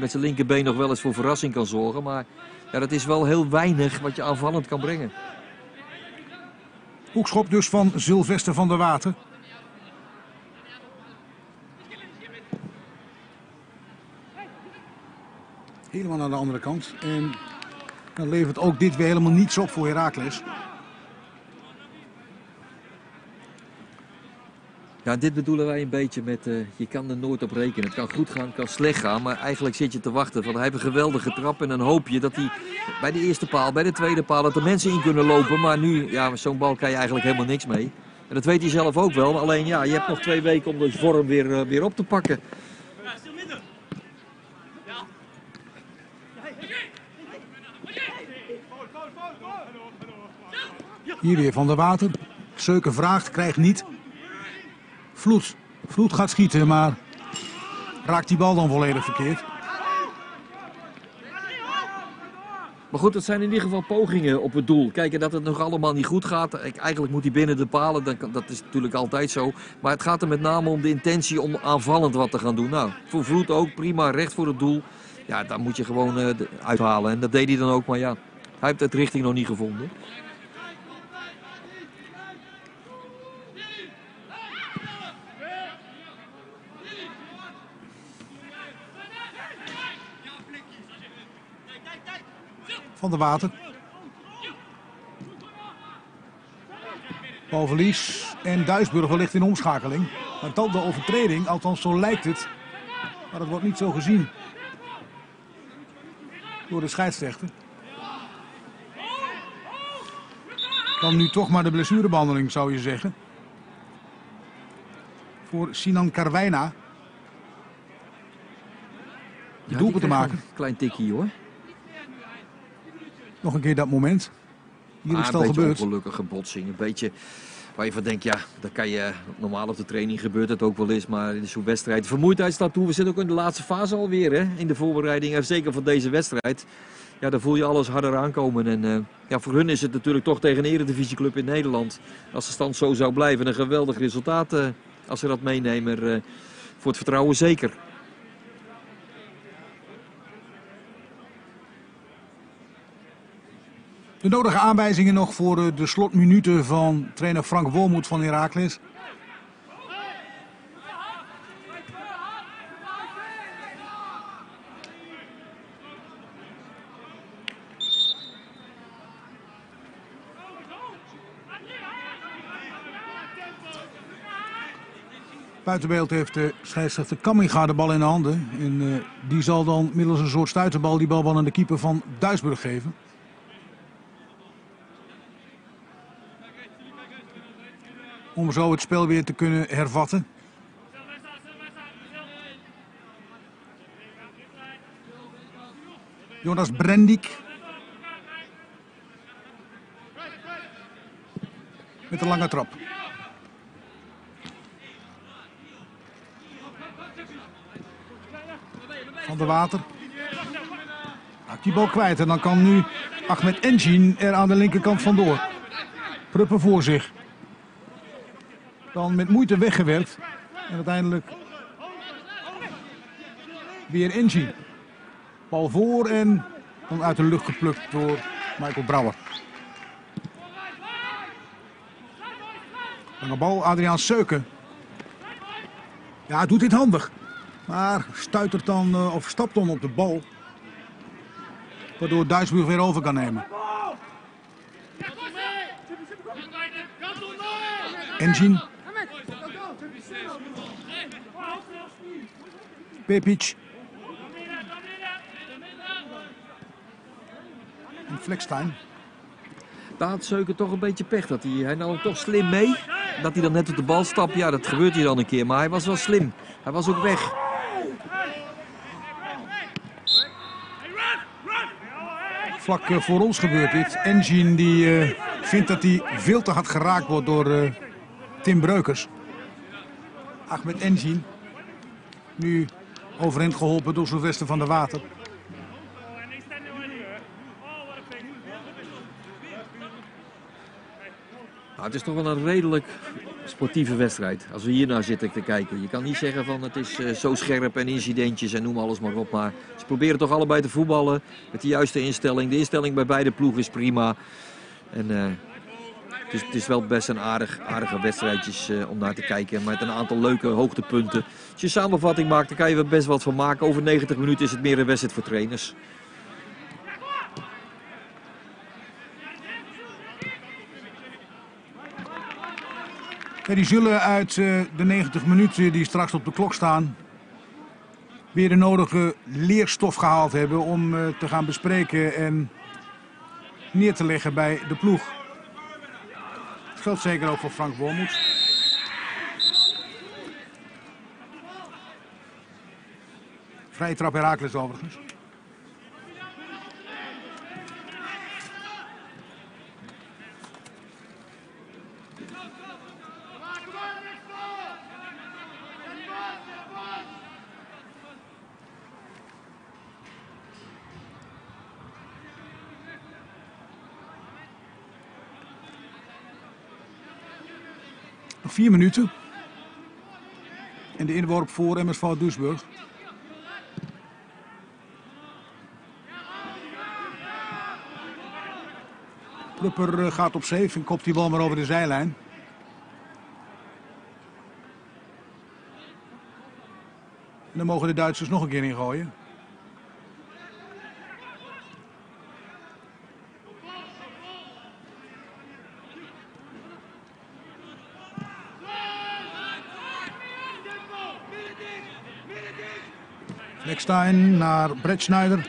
met zijn linkerbeen nog wel eens voor verrassing kan zorgen. Maar ja, dat is wel heel weinig wat je aanvallend kan brengen. Hoekschop dus van Sylvester van der Water. Helemaal naar de andere kant. En dan levert ook dit weer helemaal niets op voor Heracles. Ja, dit bedoelen wij een beetje met je kan er nooit op rekenen. Het kan goed gaan, het kan slecht gaan. Maar eigenlijk zit je te wachten. Want hij heeft een geweldige trap. En dan hoop je dat hij bij de eerste paal, bij de tweede paal, dat er mensen in kunnen lopen. Maar nu, ja, met zo'n bal kan je eigenlijk helemaal niks mee. En dat weet hij zelf ook wel. Alleen ja, je hebt nog 2 weken om de vorm weer op te pakken. Hier weer van der Water. Seuker vraagt, krijgt niet. Vloet. Vloet gaat schieten, maar raakt die bal dan volledig verkeerd. Maar goed, dat zijn in ieder geval pogingen op het doel. Kijk, en dat het nog allemaal niet goed gaat. Eigenlijk moet hij binnen de palen, dat is natuurlijk altijd zo. Maar het gaat er met name om de intentie om aanvallend wat te gaan doen. Nou, voor Vloet ook prima, recht voor het doel. Ja, daar moet je gewoon uithalen. En dat deed hij dan ook, maar ja, hij heeft het richting nog niet gevonden. Van der Water. Balverlies en Duisburg wellicht in omschakeling. Maar dan de overtreding, althans zo lijkt het. Maar dat wordt niet zo gezien door de scheidsrechter. Dan nu toch maar de blessurebehandeling, zou je zeggen. Voor Sinan Carwijna. De doelpunt te maken. Klein tikje hoor. Nog een keer dat moment. Hier is het al gebeurd. Een beetje ongelukkige botsing. Een beetje waar je van denkt, ja, dat kan je normaal op de training gebeurt dat ook wel eens. Maar in zo'n wedstrijd, vermoeidheid staat toe. We zitten ook in de laatste fase alweer, hè, in de voorbereiding. En zeker van deze wedstrijd. Ja, daar voel je alles harder aankomen. En ja, voor hun is het natuurlijk toch tegen een eredivisieclub in Nederland. Als de stand zo zou blijven, een geweldig resultaat als ze dat meenemen. Voor het vertrouwen zeker. De nodige aanwijzingen nog voor de slotminuten van trainer Frank Wormuth van Heracles. Buitenbeeld heeft de scheidsrechter Kamminga de bal in de handen. En die zal dan middels een soort stuiterbal die bal wel aan de keeper van Duisburg geven. Om zo het spel weer te kunnen hervatten. Jonas Brendik. Met een lange trap. Van der Water. raakt die bal kwijt. En dan kan nu Ahmet Engin er aan de linkerkant vandoor. Pröpper voor zich. Dan met moeite weggewerkt. En uiteindelijk weer Engin. Bal voor en dan uit de lucht geplukt door Michael Brouwer. Lange bal, Adriaan Seuker. Ja, doet dit handig. Maar stuitert dan, of stapt dan op de bal. Waardoor Duisburg weer over kan nemen. Engin. Pepic. En Fleckstein. Daar had Seuker toch een beetje pech. Dat hij nam toch slim mee. Dat hij dan net op de bal stapt. Ja, dat gebeurt hier dan een keer. Maar hij was wel slim. Hij was ook weg. Vlak voor ons gebeurt dit. Engin die vindt dat hij veel te hard geraakt wordt door Tim Breukers. Ahmet Engin. Nu overeind geholpen door Sylvester van der Water. Nou, het is toch wel een redelijk sportieve wedstrijd. Als we hier naar zitten te kijken. Je kan niet zeggen van het is zo scherp en incidentjes en noem alles maar op. Maar ze proberen toch allebei te voetballen met de juiste instelling. De instelling bij beide ploegen is prima. En het is wel best een aardige wedstrijdjes om naar te kijken. Met een aantal leuke hoogtepunten. Als je een samenvatting maakt, dan kan je er best wat van maken. Over 90 minuten is het meer een wedstrijd voor trainers. Ja, die zullen uit de 90 minuten die straks op de klok staan weer de nodige leerstof gehaald hebben om te gaan bespreken en neer te leggen bij de ploeg. Dat geldt zeker ook voor Frank Wormuth. Vrije trap Heracles overigens. Nog 4 minuten. En de inworp voor MSV Duisburg. Pröpper gaat op safe en kopt die bal maar over de zijlijn. En dan mogen de Duitsers nog een keer ingooien. Fleckstein naar Brettschneider.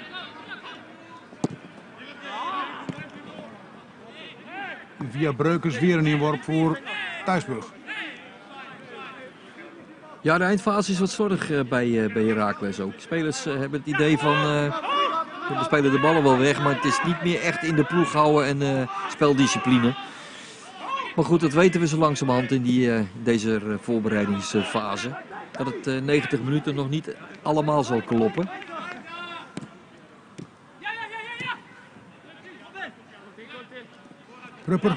Via Breukers weer een inworp voor Duisburg. Ja, de eindfase is wat zorg bij Heracles ook. Spelers hebben het idee van we spelen de ballen wel weg, maar het is niet meer echt in de ploeg houden en speldiscipline. Maar goed, dat weten we zo langzamerhand in deze voorbereidingsfase. Dat het 90 minuten nog niet allemaal zal kloppen. Pröpper.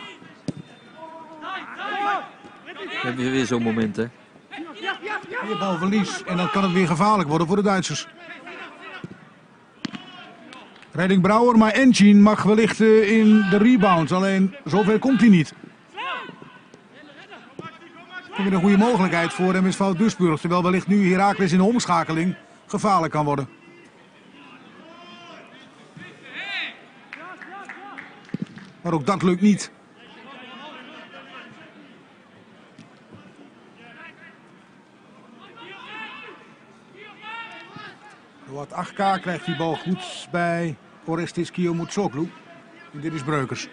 Hebben we weer zo'n moment, hè? Hier balverlies en dan kan het weer gevaarlijk worden voor de Duitsers. Redding Brouwer, maar Engin mag wellicht in de rebound. Alleen zover komt hij niet. Een goede mogelijkheid voor MSV Duisburg, terwijl wellicht nu Heracles in de omschakeling gevaarlijk kan worden. Maar ook dat lukt niet. Wat 8K krijgt die bal goed bij Orestis Kiomourtzoglou. En dit is Breukers.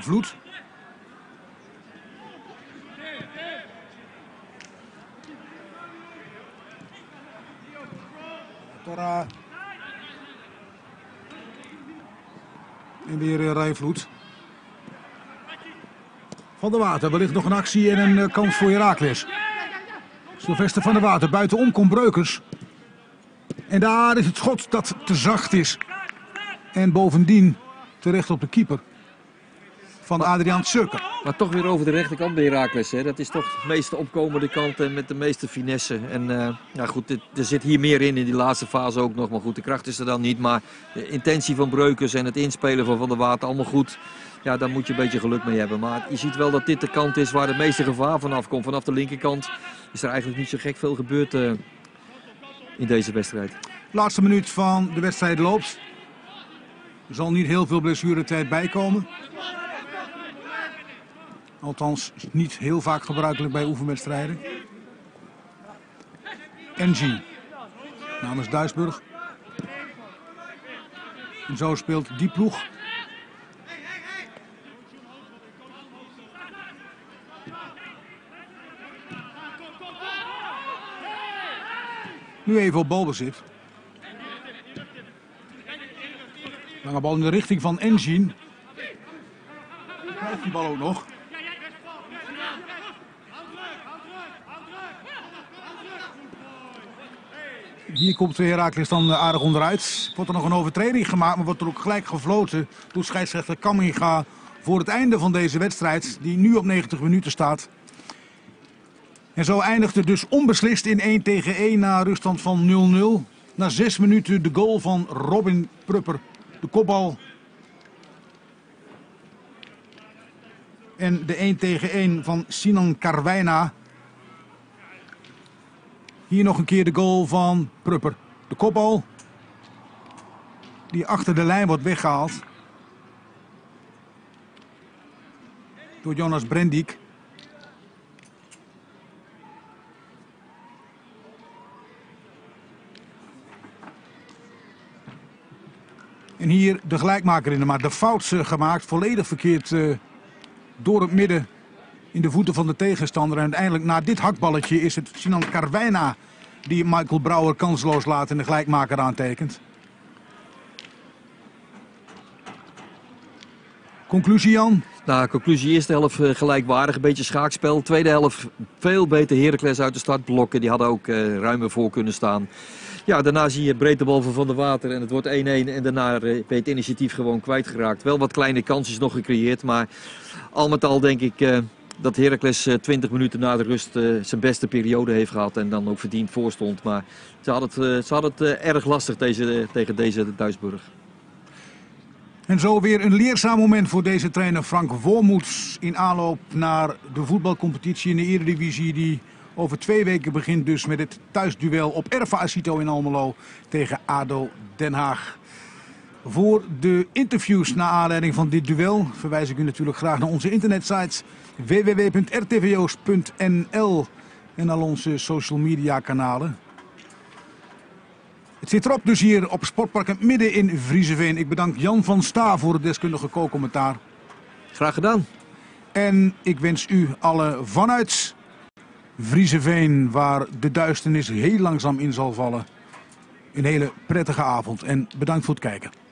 Vloet. Torra. En weer Rai Vloet. Van der Water, wellicht nog een actie en een kans voor Heracles. Sylvester van der Water, buitenom komt Breukers. En daar is het schot dat te zacht is. En bovendien terecht op de keeper van Adriaan Seuker. Maar toch weer over de rechterkant bij Heracles. Hè? Dat is toch de meeste opkomende kant en met de meeste finesse. En ja goed, er zit hier meer in die laatste fase ook nog. Maar goed, de kracht is er dan niet. Maar de intentie van Breukers en het inspelen van der Water, allemaal goed. Ja, daar moet je een beetje geluk mee hebben. Maar je ziet wel dat dit de kant is waar de meeste gevaar vanaf komt. Vanaf de linkerkant is er eigenlijk niet zo gek veel gebeurd in deze wedstrijd. Laatste minuut van de wedstrijd loopt. Er zal niet heel veel blessuretijd bij komen. Althans, niet heel vaak gebruikelijk bij oefenwedstrijden. Engin namens Duisburg. En zo speelt die ploeg. Nu even op balbezit. Lange bal in de richting van Engin. Krijgt die bal ook nog. Hier komt Heracles dan aardig onderuit. Wordt er nog een overtreding gemaakt, maar wordt er ook gelijk gefloten door scheidsrechter Kamminga voor het einde van deze wedstrijd, die nu op 90 minuten staat. En zo eindigt het dus onbeslist in 1-1 na ruststand van 0-0. Na 6 minuten de goal van Robin Pröpper. De kopbal. En de 1-1 van Sinan Carwijna. Hier nog een keer de goal van Pröpper. De kopbal. Die achter de lijn wordt weggehaald. Door Jonas Brendijk. En hier de gelijkmaker in de maat. De fout gemaakt, volledig verkeerd door het midden in de voeten van de tegenstander. En uiteindelijk na dit hakballetje is het Sinan Carwijna die Michael Brouwer kansloos laat en de gelijkmaker aantekent. Conclusie, Jan? Nou, conclusie eerste helft gelijkwaardig, een beetje schaakspel. Tweede helft veel beter Heracles uit de startblokken. Die hadden ook ruimer voor kunnen staan. Ja, daarna zie je breed de bal van der Water en het wordt 1-1. En daarna weet het initiatief gewoon kwijtgeraakt. Wel wat kleine kansjes nog gecreëerd. Maar al met al denk ik dat Heracles 20 minuten na de rust zijn beste periode heeft gehad. En dan ook verdiend voorstond. Maar ze had het erg lastig tegen deze Duisburg. En zo weer een leerzaam moment voor deze trainer Frank Wormuth in aanloop naar de voetbalcompetitie in de Eredivisie die over 2 weken begint, dus met het thuisduel op Erva Asito in Almelo tegen ADO Den Haag. Voor de interviews naar aanleiding van dit duel verwijs ik u natuurlijk graag naar onze internetsite www.rtvo's.nl en naar onze social media kanalen. Het zit erop dus hier op Sportpark het Midden in Vriezenveen. Ik bedank Jan van Sta voor het deskundige co-commentaar. Graag gedaan. En ik wens u allen vanuit Vriezenveen, waar de duisternis heel langzaam in zal vallen, een hele prettige avond en bedankt voor het kijken.